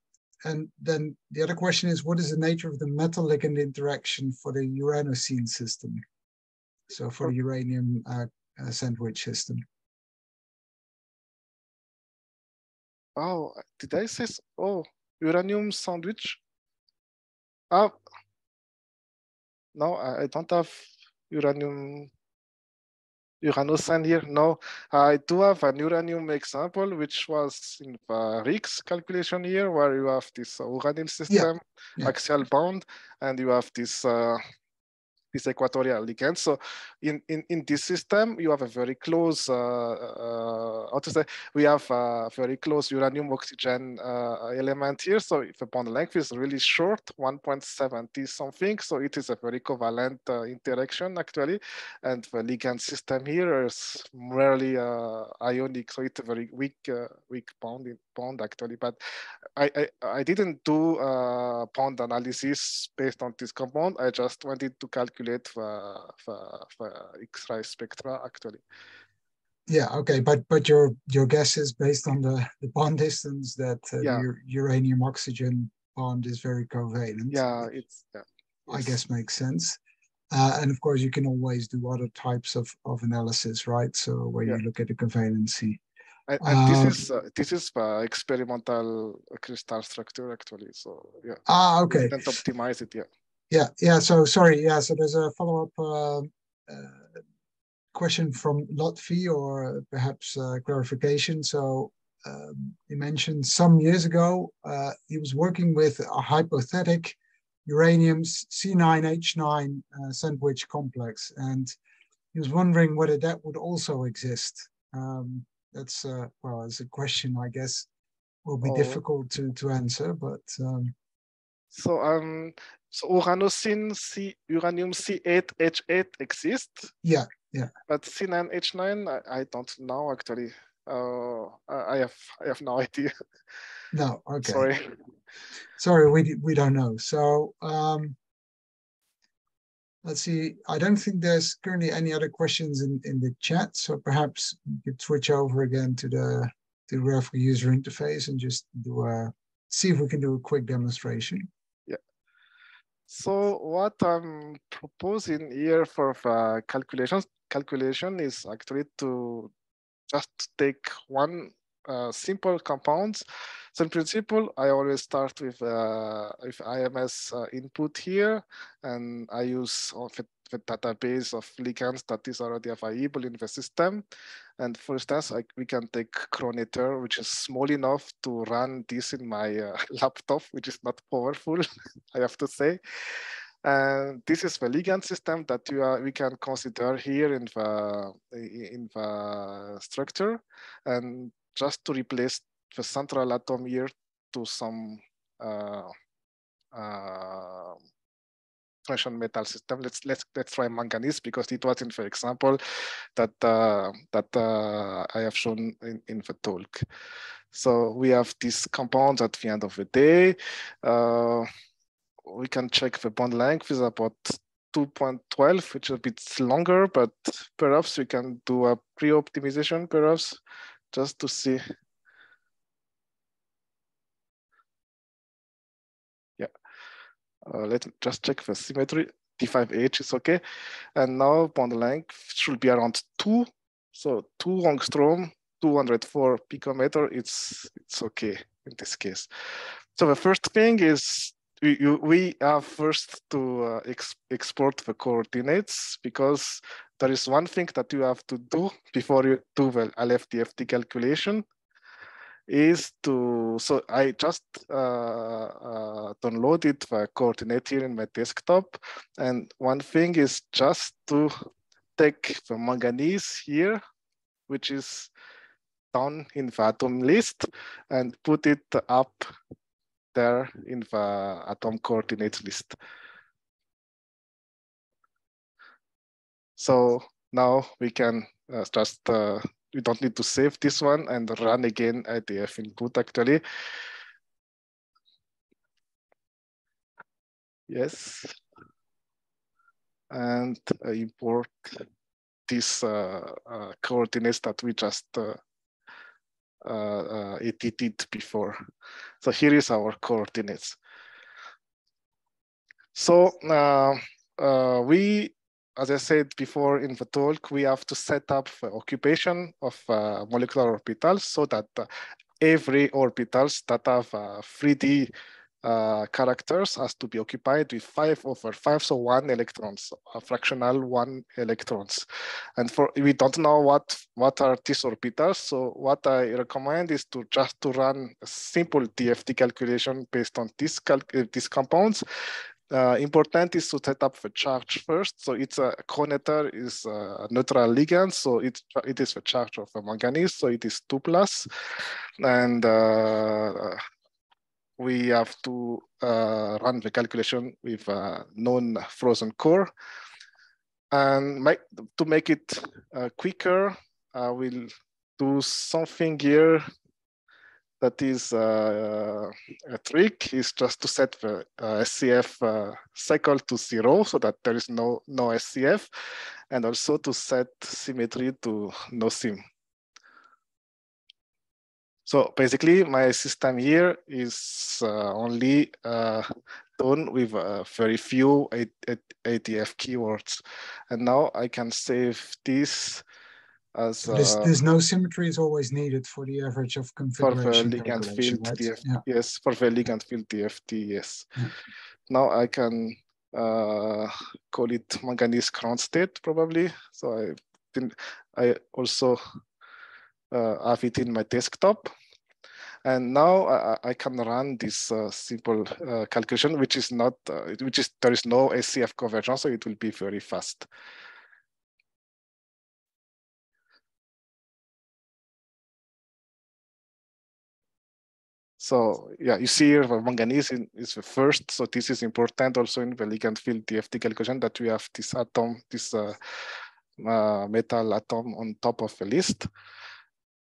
and then the other question is, what is the nature of the metal-ligand interaction for the uranocene system? So for the uranium uh, uh, sandwich system. Oh, did I say, oh, uranium sandwich. Ah, no, I don't have uranium uranosine here. No, I do have an uranium example, which was in the RIXS calculation here, where you have this uranium system, yeah. Yeah. axial bound, and you have this uh, this equatorial ligand. So in, in, in this system, you have a very close, uh, uh, how to say, we have a very close uranium oxygen uh, element here. So if the bond length is really short, one point seven T something, so it is a very covalent uh, interaction actually. And the ligand system here is merely uh, ionic, so it's a very weak uh, weak bond, bond actually. But I, I, I didn't do uh, bond analysis based on this compound. I just wanted to calculate For, for, for X-ray spectra actually. Yeah, okay, but but your your guess is based on the, the bond distance that uh, yeah. your uranium oxygen bond is very covalent. Yeah, it's yeah, I it's, guess makes sense. Uh, and of course you can always do other types of, of analysis, right? So where yeah. you look at the covalency. And, and um, this is uh, this is uh, experimental crystal structure actually. So yeah. Ah, okay. You can optimize it, yeah. Yeah, yeah, so sorry, yeah, so there's a follow-up uh, uh, question from Lotfi, or perhaps uh, clarification. So um, he mentioned some years ago, uh, he was working with a hypothetical uranium C nine H nine uh, sandwich complex, and he was wondering whether that would also exist. Um, that's, uh, well, it's a question, I guess, will be oh. difficult to, to answer, but... Um, so, um... So uranosine C, uranium C eight H eight exists. Yeah, yeah. But C nine H nine, I, I don't know actually. Uh, I have I have no idea. No, okay. Sorry. Sorry, we we don't know. So um, let's see. I don't think there's currently any other questions in in the chat. So perhaps you could switch over again to the to the graphical user interface and just do a see if we can do a quick demonstration. So what I'm proposing here for uh, calculations calculation is actually to just take one uh, simple compound. So in principle, I always start with uh, with I M S uh, input here, and I use the, the database of ligands that is already available in the system. And for instance, I, we can take Chronator, which is small enough to run this in my uh, laptop, which is not powerful, I have to say. And this is the ligand system that you are, we can consider here in the in the structure, and just to replace the central atom here to some uh, uh, transition metal system. Let's let's let's try manganese, because it was in the example that uh, that uh, I have shown in, in the talk. So we have these compounds at the end of the day. Uh, we can check the bond length is about two point one two, which is a bit longer, but perhaps we can do a pre-optimization, perhaps, just to see. Uh, let's just check the symmetry. T five H is okay. And now bond length should be around two. So two angstrom, two hundred four picometer, it's it's okay in this case. So the first thing is we, you, we have first to uh, ex export the coordinates, because there is one thing that you have to do before you do the L F D F T calculation. Is to, so I just uh, uh, downloaded the coordinate here in my desktop. And one thing is just to take the manganese here, which is down in the atom list, and put it up there in the atom coordinate list. So now we can uh, just uh, we don't need to save this one and run again A D F input actually. Yes. And uh, import these uh, uh, coordinates that we just uh, uh, edited before. So here is our coordinates. So uh, uh, we, as I said before in the talk, we have to set up the occupation of uh, molecular orbitals so that uh, every orbitals that have uh, three D uh, characters has to be occupied with five over five, so one electrons, a fractional one electrons. And for we don't know what, what are these orbitals, so what I recommend is to just to run a simple D F T calculation based on these, these compounds. Uh, important is to set up the charge first. So it's a connotator is a neutral ligand, so it it is the charge of a manganese, so it is two plus, and uh, we have to uh, run the calculation with a non-frozen core. And make, to make it uh, quicker, I will do something here. That is uh, a trick, is just to set the uh, S C F uh, cycle to zero so that there is no, no S C F, and also to set symmetry to no sim. So basically my system here is uh, only uh, done with uh, very few A D F keywords. And now I can save this. As, there's, uh, there's no symmetry is always needed for the average of configuration. For the ligand field, right? D F T, yeah. Yes, for the ligand field D F T, yes. Yeah. Now I can uh, call it manganese Kronstadt probably. So I didn't, I also uh, have it in my desktop. And now I, I can run this uh, simple uh, calculation, which is not, uh, which is, there is no S C F convergence, so it will be very fast. So yeah, you see here the manganese is the first. So this is important also in the ligand field D F T calculation that we have this atom, this uh, uh, metal atom on top of the list.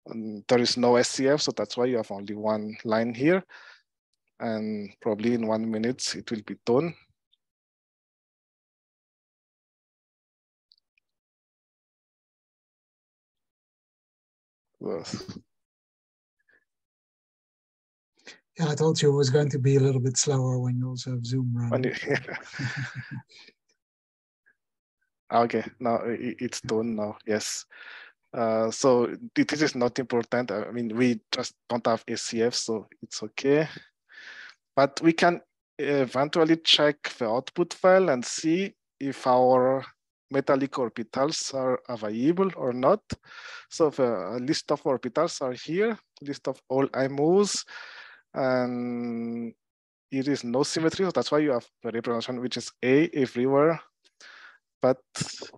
And there is no S C F, so that's why you have only one line here. And probably in one minute it will be done. Well. I told you it was going to be a little bit slower when you also have Zoom running. Okay, now it's done now, yes. Uh, so this is not important. I mean, we just don't have S C F, so it's okay. But we can eventually check the output file and see if our metallic orbitals are available or not. So the list of orbitals are here, list of all I M Us. And it is no symmetry, so that's why you have the representation, which is A everywhere. But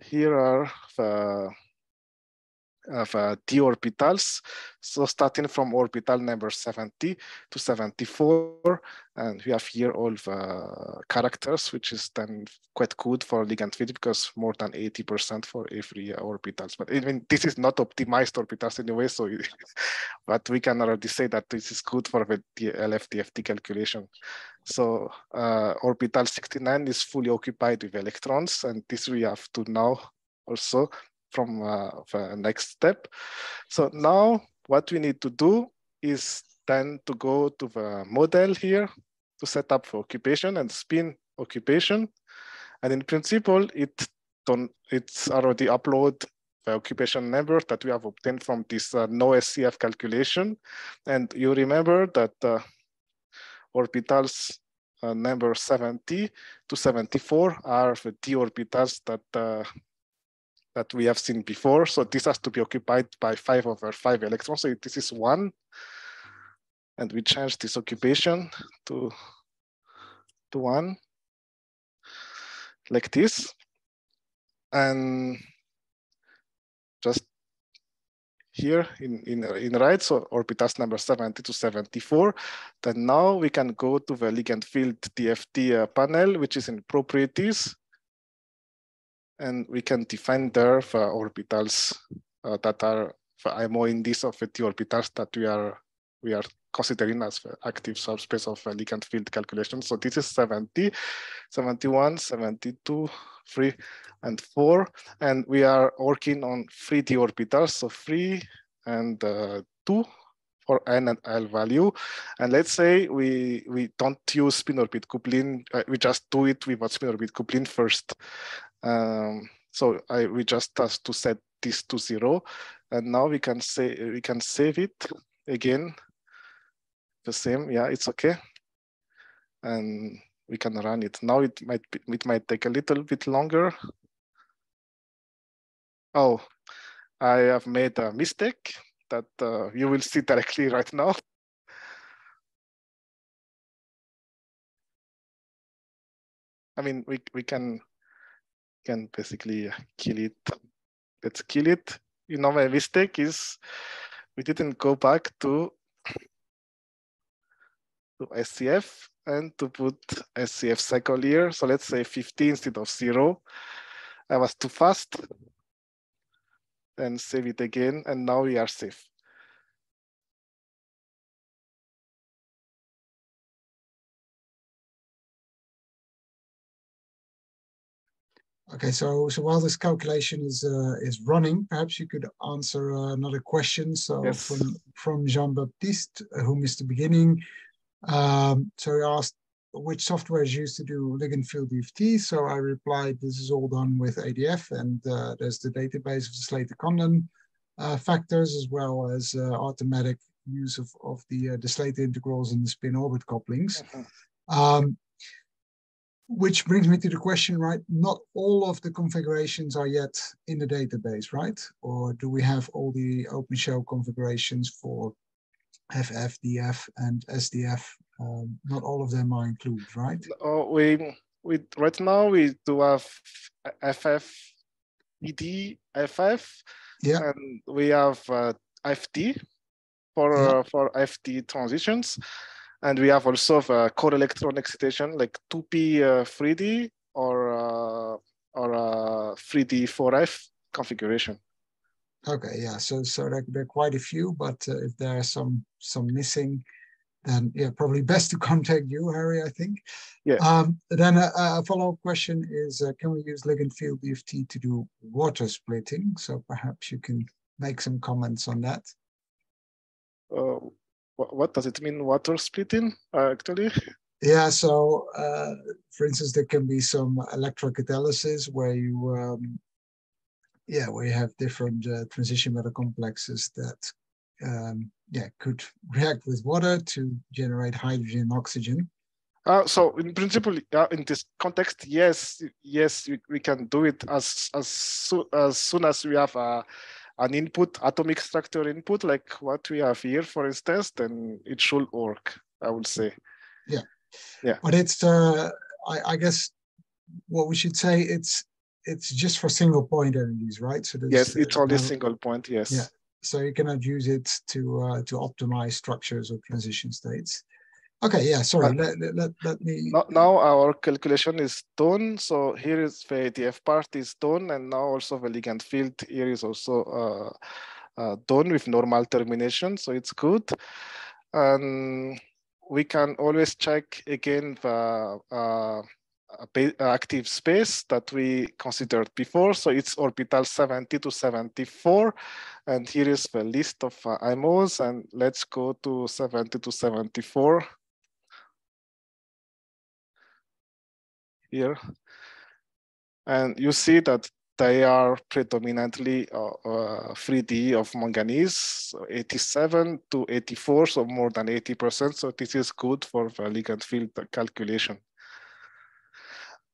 here are the, uh, the d orbitals. So starting from orbital number seventy to seventy-four, and we have here all the characters, which is then quite good for ligand field because more than eighty percent for every uh, orbitals. But I mean, this is not optimized orbitals anyway, so it, but we can already say that this is good for the L F D F T calculation. So uh, orbital sixty-nine is fully occupied with electrons, and this we have to know also from uh, the next step. So now what we need to do is then to go to the model here to set up for occupation and spin occupation. And in principle, it don't, it's already upload the occupation number that we have obtained from this uh, no S C F calculation. And you remember that uh, orbitals uh, number seventy to seventy-four are the d orbitals that uh, that we have seen before. So this has to be occupied by five over five electrons. So this is one. And we change this occupation to, to one, like this. And just here in, in, in right, so orbitals number seventy to seventy-four. Then now we can go to the ligand field D F T uh, panel, which is in properties. And we can define there the orbitals uh, that are the I M O indices of the d orbitals that we are we are considering as the active subspace of the ligand field calculation. So this is seventy, seventy-one, seventy-two, three, and four. And we are working on three d orbitals, so three and uh, two for n and l value. And let's say we we don't use spin orbit coupling. Uh, we just do it without spin orbit coupling first. Um, so I, we just have to set this to zero, and now we can say we can save it again the same. Yeah, it's okay. And we can run it. Now it might be, it might take a little bit longer. Oh, I have made a mistake that uh, you will see directly right now. I mean, we, we can, can basically kill it. Let's kill it. You know, my mistake is we didn't go back to, to S C F and to put S C F cycle here. So let's say fifty instead of zero. I was too fast. Then save it again, and now we are safe. Okay, so so while this calculation is uh, is running, perhaps you could answer uh, another question. So yes. from from Jean-Baptiste, who missed the beginning. Um, so he asked which software is used to do ligand field D F T. So I replied, this is all done with A D F, and uh, there's the database of the Slater-Condon uh, factors, as well as uh, automatic use of of the uh, the Slater integrals and the spin-orbit couplings. Okay. Um, Which brings me to the question, right? Not all of the configurations are yet in the database, right? Or do we have all the open shell configurations for F F, D F, and S D F? Um, not all of them are included, right? Oh, we, we right now we do have F F, E D, F F, yeah, and we have uh, F T for yeah. uh, for F T transitions. And we have also a core electron excitation like two P uh, three D or uh, or uh, three D four F configuration. Okay, yeah. So so there, there are quite a few, but uh, if there are some some missing, then yeah, probably best to contact you, Harry, I think. Yeah. Um, then a, a follow up question is: uh, can we use ligand field D F T to do water splitting? So perhaps you can make some comments on that. Uh, What does it mean, water splitting, uh, actually? Yeah, so uh, for instance, there can be some electrocatalysis where you, um, yeah, where you have different uh, transition metal complexes that, um, yeah, could react with water to generate hydrogen and oxygen. Uh, so in principle, uh, in this context, yes, yes, we, we can do it as as, so, as soon as we have a. an input, atomic structure input, like what we have here, for instance, then it should work, I would say. Yeah. Yeah. But it's, uh, I, I guess, what we should say, it's it's just for single point energies, right? So yes, it's only uh, single point, yes. Yeah. So you cannot use it to uh, to optimize structures or transition states. Okay, yeah, sorry, let, let, let me... Now our calculation is done. So here is the A D F part is done, and now also the ligand field here is also uh, uh, done with normal termination, so it's good. And we can always check again the uh, active space that we considered before. So it's orbital seventy to seventy-four. And here is the list of uh, I M Os, and let's go to seventy to seventy-four. Here, and you see that they are predominantly uh, uh, three D of manganese, so eighty-seven to eighty-four, so more than eighty percent. So this is good for the ligand field calculation.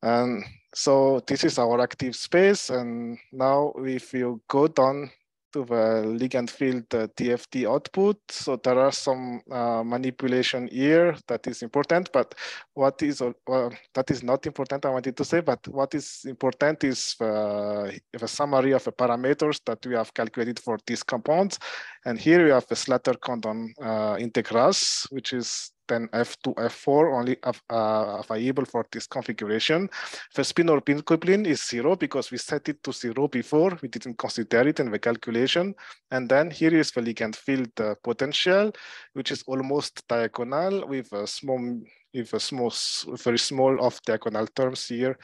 And so this is our active space. And now if you go down to the ligand field uh, D F T output, so there are some uh, manipulation here that is important, but what is uh, well, that is not important, I wanted to say, but what is important is uh, the summary of the parameters that we have calculated for these compounds. And here we have the Slater-Condon uh, integrals, which is then F two, F four, only uh, available for this configuration. The spin-orbit coupling is zero because we set it to zero before. We didn't consider it in the calculation. And then here is the ligand field uh, potential, which is almost diagonal with a small, with a small, very small off diagonal terms here,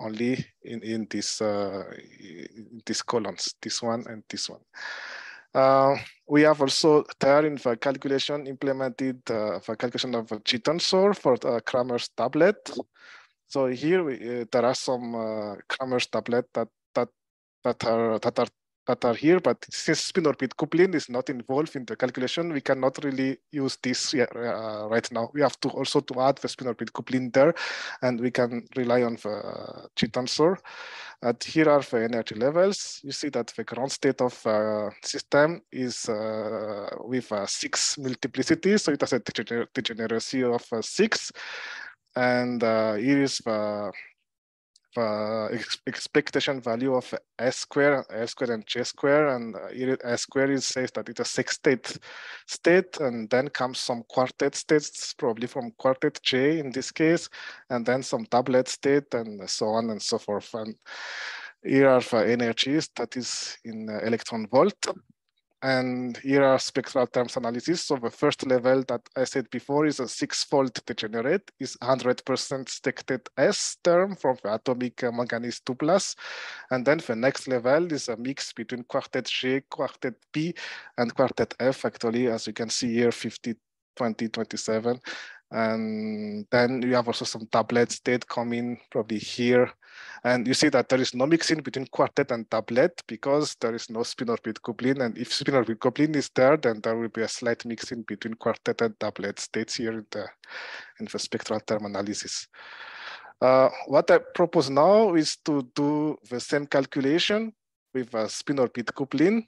only in in this uh, in these columns, this one and this one. Uh, we have also there in the calculation implemented uh, the calculation of a G tensor for the Kramers doublet. So here we, uh, there are some uh, Kramers doublet that that that are that are that are here, but since spin orbit coupling is not involved in the calculation, we cannot really use this uh, right now. We have to also to add the spin orbit coupling there, and we can rely on the G tensor. And here are the energy levels. You see that the ground state of uh, system is uh, with uh, six multiplicity, so it has a degener degeneracy of uh, six, and uh, here is the Uh, ex expectation value of S square, S square and J square, and uh, S square is says that it's a six state state, and then comes some quartet states, probably from quartet J in this case, and then some doublet state, and so on and so forth. And here are the energies that is in uh, electron volt. And here are spectral terms analysis. So the first level that I said before is a six-fold degenerate, is one hundred percent stacked S term from the atomic uh, manganese two plus. And then the next level is a mix between quartet G, quartet P, and quartet F, actually, as you can see here, fifty, twenty, twenty-seven. And then you have also some doublet state coming probably here. And you see that there is no mixing between quartet and doublet because there is no spin orbit coupling. And if spin orbit coupling is there, then there will be a slight mixing between quartet and doublet states here in the, in the spectral term analysis. Uh, what I propose now is to do the same calculation with a spin orbit coupling,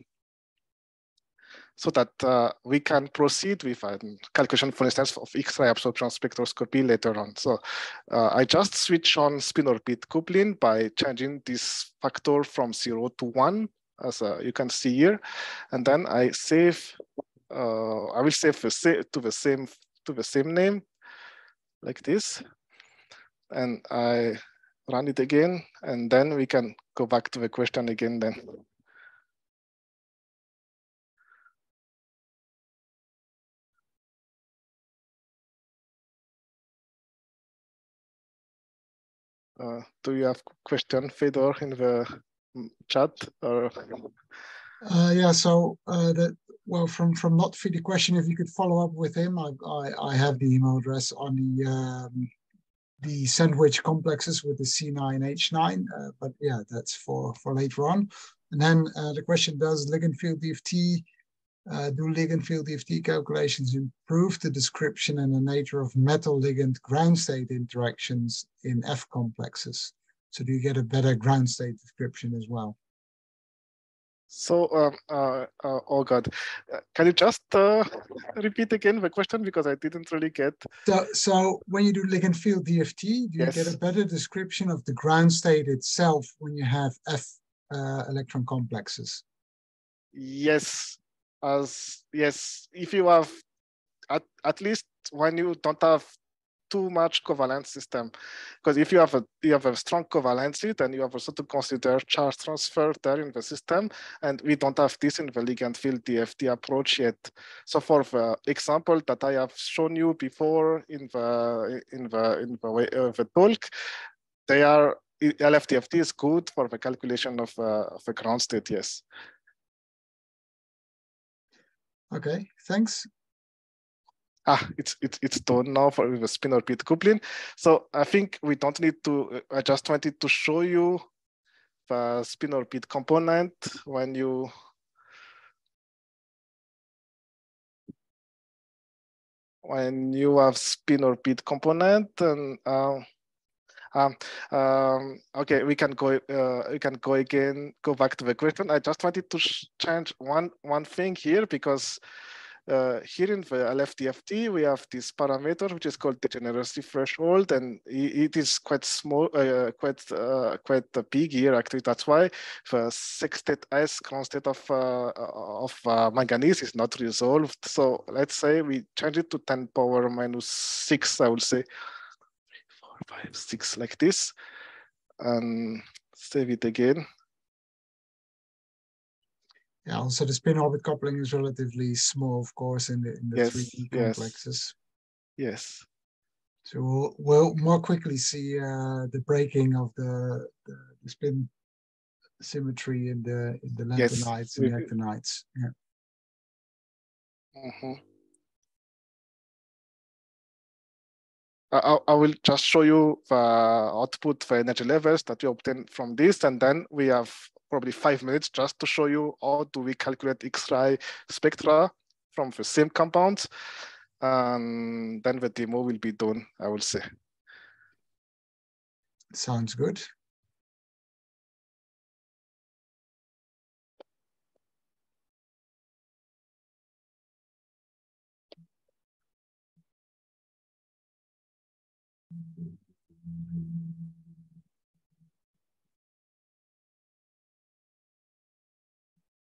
so that uh, we can proceed with a um, calculation, for instance, of X-ray absorption spectroscopy later on. So uh, I just switch on spin-orbit coupling by changing this factor from zero to one, as uh, you can see here. And then I save, uh, I will save the, to the same to the same name, like this. And I run it again, and then we can go back to the question again then. Uh, do you have question, Fedor, in the chat? Or... Uh, yeah. So, uh, that well, from from Lotfi, the question, if you could follow up with him, I I, I have the email address on the um, the sandwich complexes with the C nine H nine, uh, but yeah, that's for for later on. And then uh, the question: does ligand field D F T uh, do ligand field D F T calculations improve the description and the nature of metal ligand ground state interactions in F complexes? So do you get a better ground state description as well? So, um, uh, uh, oh God, uh, can you just uh, repeat again the question, because I didn't really get. So, so when you do ligand field D F T, do yes. you get a better description of the ground state itself when you have F uh, electron complexes? Yes, as yes, if you have, at, at least when you don't have too much covalent system, because if you have a you have a strong covalency, then you have also to consider charge transfer there in the system, and we don't have this in the ligand field D F T approach yet. So for the example that I have shown you before in the in the in the way of the talk, they are L F D F T is good for the calculation of, uh, of the ground state. Yes. Okay. Thanks. Ah, it's it's it's done now for with a spin orbit coupling. So I think we don't need to. I just wanted to show you the spin orbit component when you. When you have spin orbit component and. Uh, Um, um, okay, we can go. Uh, we can go again. Go back to the question. I just wanted to change one one thing here, because uh, here in the L F D F T we have this parameter which is called degeneracy threshold, and it is quite small, uh, quite uh, quite big here. Actually, that's why the sextet S ground state of uh, of uh, manganese is not resolved. So let's say we change it to ten power minus six. I will say. Five, six, like this, and save it again. Yeah, also the spin orbit coupling is relatively small, of course, in the, in the yes, three D yes. complexes. Yes. So we'll, we'll more quickly see uh, the breaking of the, the, the spin symmetry in the in the lanthanides yes. and the actinides. Yeah. Mm-hmm. I, I will just show you the output for energy levels that we obtain from this, and then we have probably five minutes just to show you how do we calculate X-ray spectra from the same compounds. And then the demo will be done, I will say. Sounds good.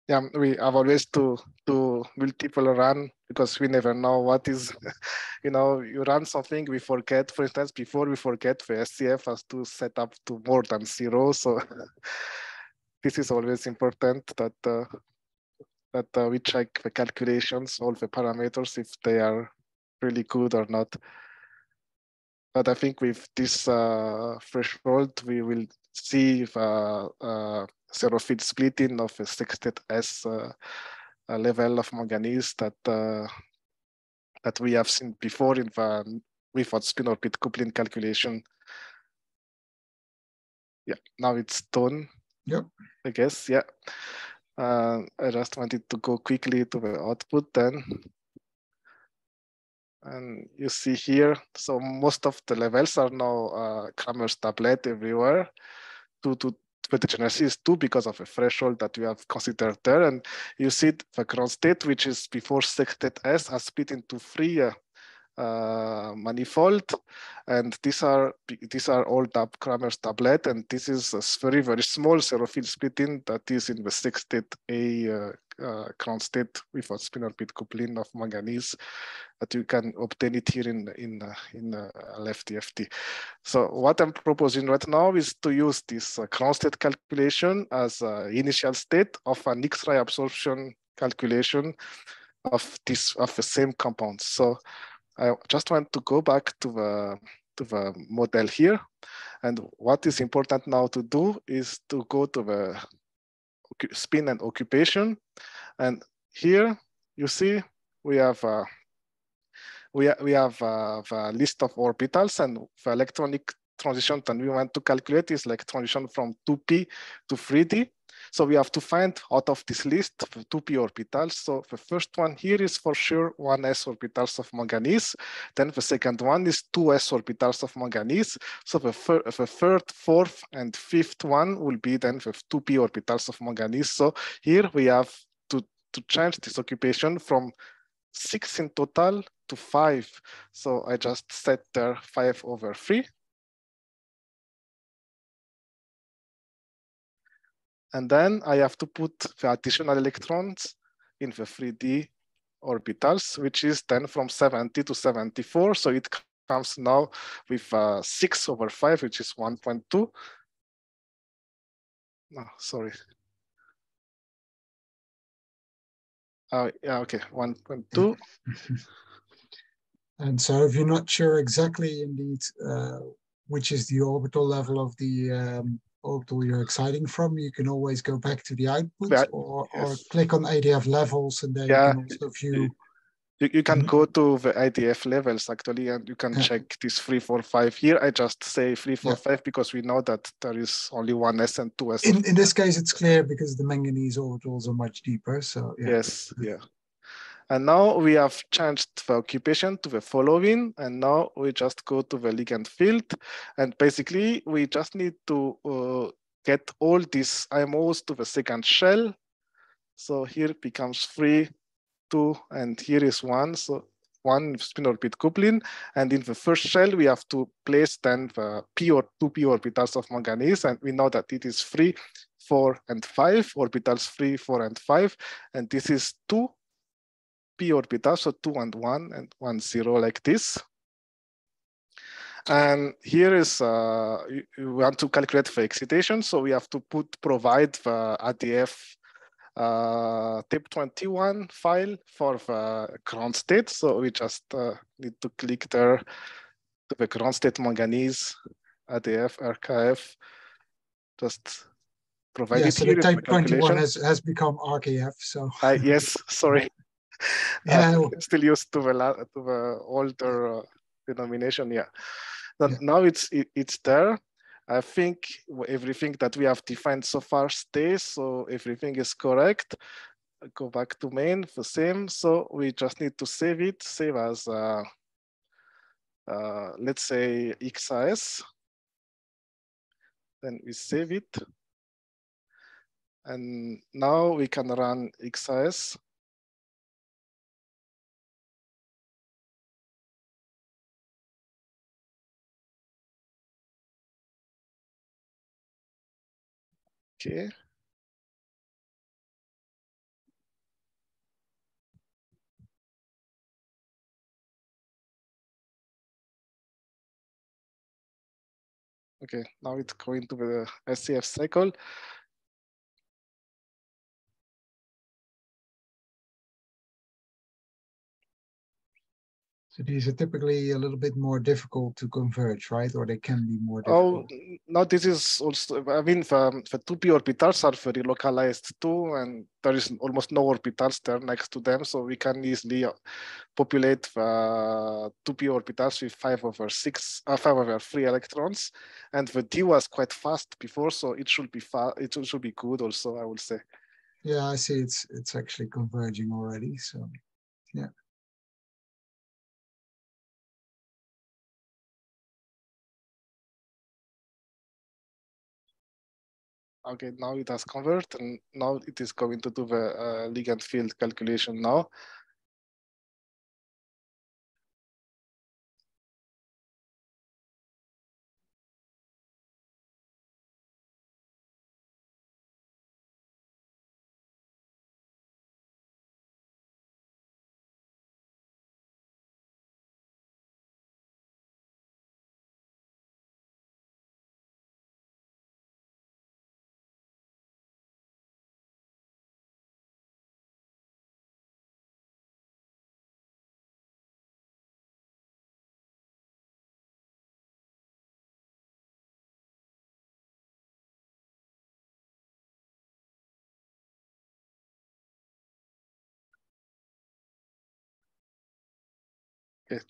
Yeah, we have always to do multiple run because we never know what is, you know, you run something, we forget, for instance, before we forget, the S C F has to set up to more than zero. So this is always important that, uh, that uh, we check the calculations, all the parameters, if they are really good or not. But I think with this uh, threshold, we will see if uh, uh, zero field splitting of a sextet S uh, a level of manganese that uh, that we have seen before in the without spin orbit coupling calculation. Yeah, now it's done. Yep. I guess, yeah. Uh, I just wanted to go quickly to the output then. And you see here, so most of the levels are now uh, Kramers doublet everywhere. Two to the degeneracy is two because of a threshold that we have considered there. And you see the ground state, which is before sextet S, are split into three uh, uh, manifold. And these are these are all Kramers doublet. And this is a very, very small zero field splitting that is in the sextet A uh, Uh, ground state without spin orbit coupling of manganese, that you can obtain it here in in uh, in uh, L F D F T. So what I'm proposing right now is to use this uh, ground state calculation as an initial state of an X-ray absorption calculation of this of the same compounds. So I just want to go back to the to the model here, and what is important now to do is to go to the spin and occupation, and here you see we have uh, we ha we have uh, a list of orbitals, and the electronic transition that we want to calculate is like transition from two p to three d. So we have to find out of this list the two p orbitals. So the first one here is for sure one s orbitals of manganese. Then the second one is two s orbitals of manganese. So the, the third, fourth, and fifth one will be then the two p orbitals of manganese. So here we have to, to change this occupation from six in total to five. So I just set there five over three. And then I have to put the additional electrons in the three d orbitals, which is then from seventy to seventy-four. So it comes now with uh, six over five, which is one point two. No, sorry. Uh, yeah, okay, one point two. And so if you're not sure exactly indeed uh, which is the orbital level of the um, orbital you're exciting from, you can always go back to the output, yeah, or, yes. or click on A D F levels, and then yeah. you can also view. You, you can go to the A D F levels actually, and you can yeah. check this three, four, five. Here I just say three, four, yeah. five because we know that there is only one S and two S. In, in this case, it's clear because the manganese orbitals are much deeper. So yeah. yes, yeah. And now we have changed the occupation to the following, and now we just go to the ligand field. And basically, we just need to uh, get all these I M Os to the second shell. So here becomes three, two, and here is one. So one spin orbit coupling. And in the first shell, we have to place then the p or two p orbitals of manganese. And we know that it is three, four, and five, orbitals three, four, and five. And this is two. p orbitals, so two and one and one zero like this. And here is uh, we want to calculate the excitation, so we have to put provide the A D F uh, tip twenty-one file for the ground state. So we just uh, need to click there to the ground state manganese A D F archive. Just provide yeah, it so here. The type twenty-one has, has become R K F. So uh, yes, sorry. Yeah, uh, still used to the, to the older uh, denomination. Yeah. Now, yeah. now it's it, it's there, I think everything that we have defined so far stays, so everything is correct. Go back to main, the same. So we just need to save it, save as, uh, uh, let's say X A S. Then we save it. And now we can run X A S. Okay. Okay, now it's going to the S C F cycle. So these are typically a little bit more difficult to converge, right? Or they can be more difficult. Oh, no, this is also, I mean, the, the two p orbitals are very localized too, and there is almost no orbitals there next to them. So we can easily populate the two p orbitals with five over six, uh, five over three electrons. And the D was quite fast before, so it should be fa it should be good also, I would say. Yeah, I see it's, it's actually converging already, so yeah. Okay, now it has converged, and now it is going to do the uh, ligand field calculation now.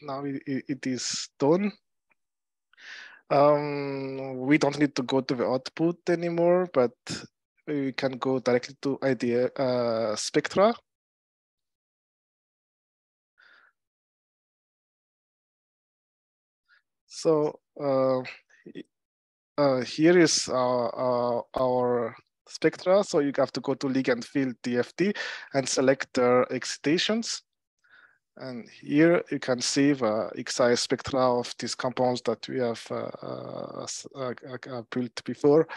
Now it, it is done. Um, we don't need to go to the output anymore, but we can go directly to idea uh, spectra. So uh, uh, here is our, our, our spectra. So you have to go to ligand field D F T and select their excitations. And here you can see the X I spectra of these compounds that we have uh, uh, uh, uh, built before.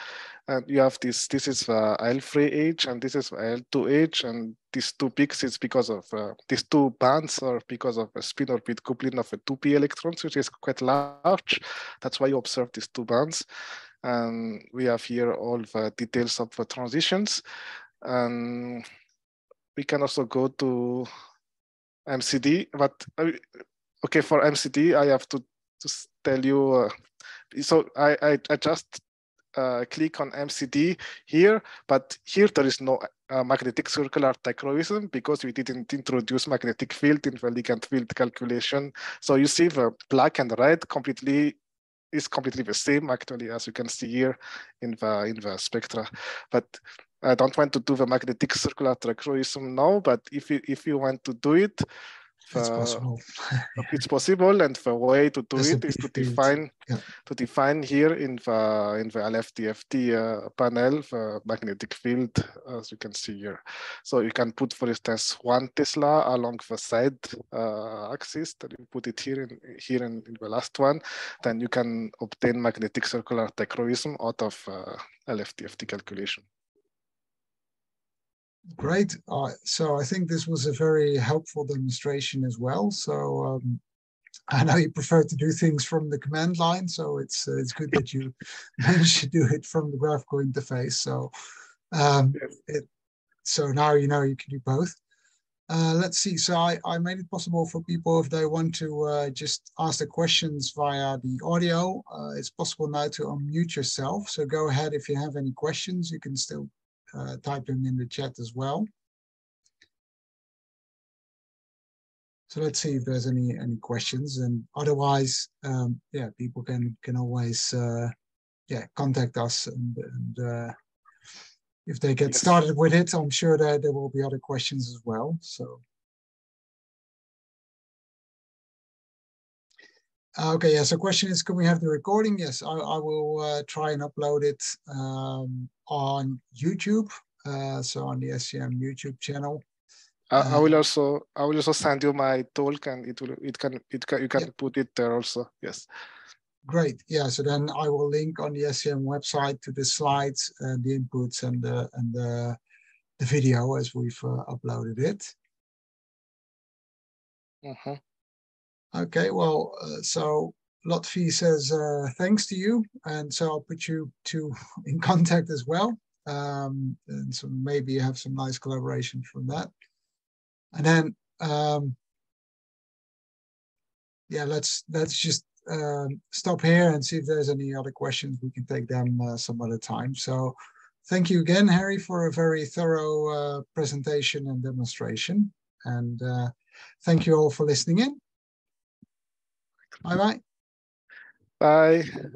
And you have this, this is the I L three H and this is the I L two H, and these two peaks is because of, uh, these two bands are because of a spin orbit coupling of a two p electrons, which is quite large. That's why you observe these two bands. And we have here all the details of the transitions. And we can also go to M C D, but okay, for M C D, I have to, to tell you, uh, so I, I, I just uh, click on M C D here, but here there is no uh, magnetic circular dichroism because we didn't introduce magnetic field in the ligand field calculation. So you see the black and red completely is completely the same actually, as you can see here in the, in the spectra. But I don't want to do the magnetic circular dichroism now, but if you, if you want to do it, it's uh, possible. It's possible, and the way to do That's it is to define yeah. to define here in the in the L F D F T uh, panel the magnetic field, as you can see here. So you can put, for instance, one Tesla along the side uh, axis. Then you put it here in here in, in the last one. Then you can obtain magnetic circular dichroism out of uh, L F D F T calculation. Great. Uh, so I think this was a very helpful demonstration as well. So um, I know you prefer to do things from the command line, so it's uh, it's good that you managed to do it from the graphical interface. So um, it, so now you know you can do both. Uh, let's see. So I, I made it possible for people if they want to uh, just ask the questions via the audio. Uh, it's possible now to unmute yourself. So go ahead if you have any questions. You can still Uh, type them in the chat as well. So let's see if there's any any questions, and otherwise, um, yeah, people can can always uh, yeah, contact us. And, and uh, if they get started with it, I'm sure that there will be other questions as well. So. Okay, yeah, so question is, can we have the recording? Yes, I, I will uh, try and upload it um, on YouTube, uh, so on the S C M YouTube channel. Uh, um, I will also I will also send you my talk, and it will it can it can you can yeah. put it there also. Yes. Great. Yeah. So then I will link on the S C M website to the slides, and the inputs, and the and the, the video as we've uh, uploaded it. Mm-hmm. Okay, well, uh, so Lotfi says, uh, thanks to you. And so I'll put you two in contact as well. Um, and so maybe you have some nice collaboration from that. And then, um, yeah, let's, let's just um, stop here and see if there's any other questions. We can take them uh, some other time. So thank you again, Harry, for a very thorough uh, presentation and demonstration. And uh, thank you all for listening in. Bye-bye. Bye.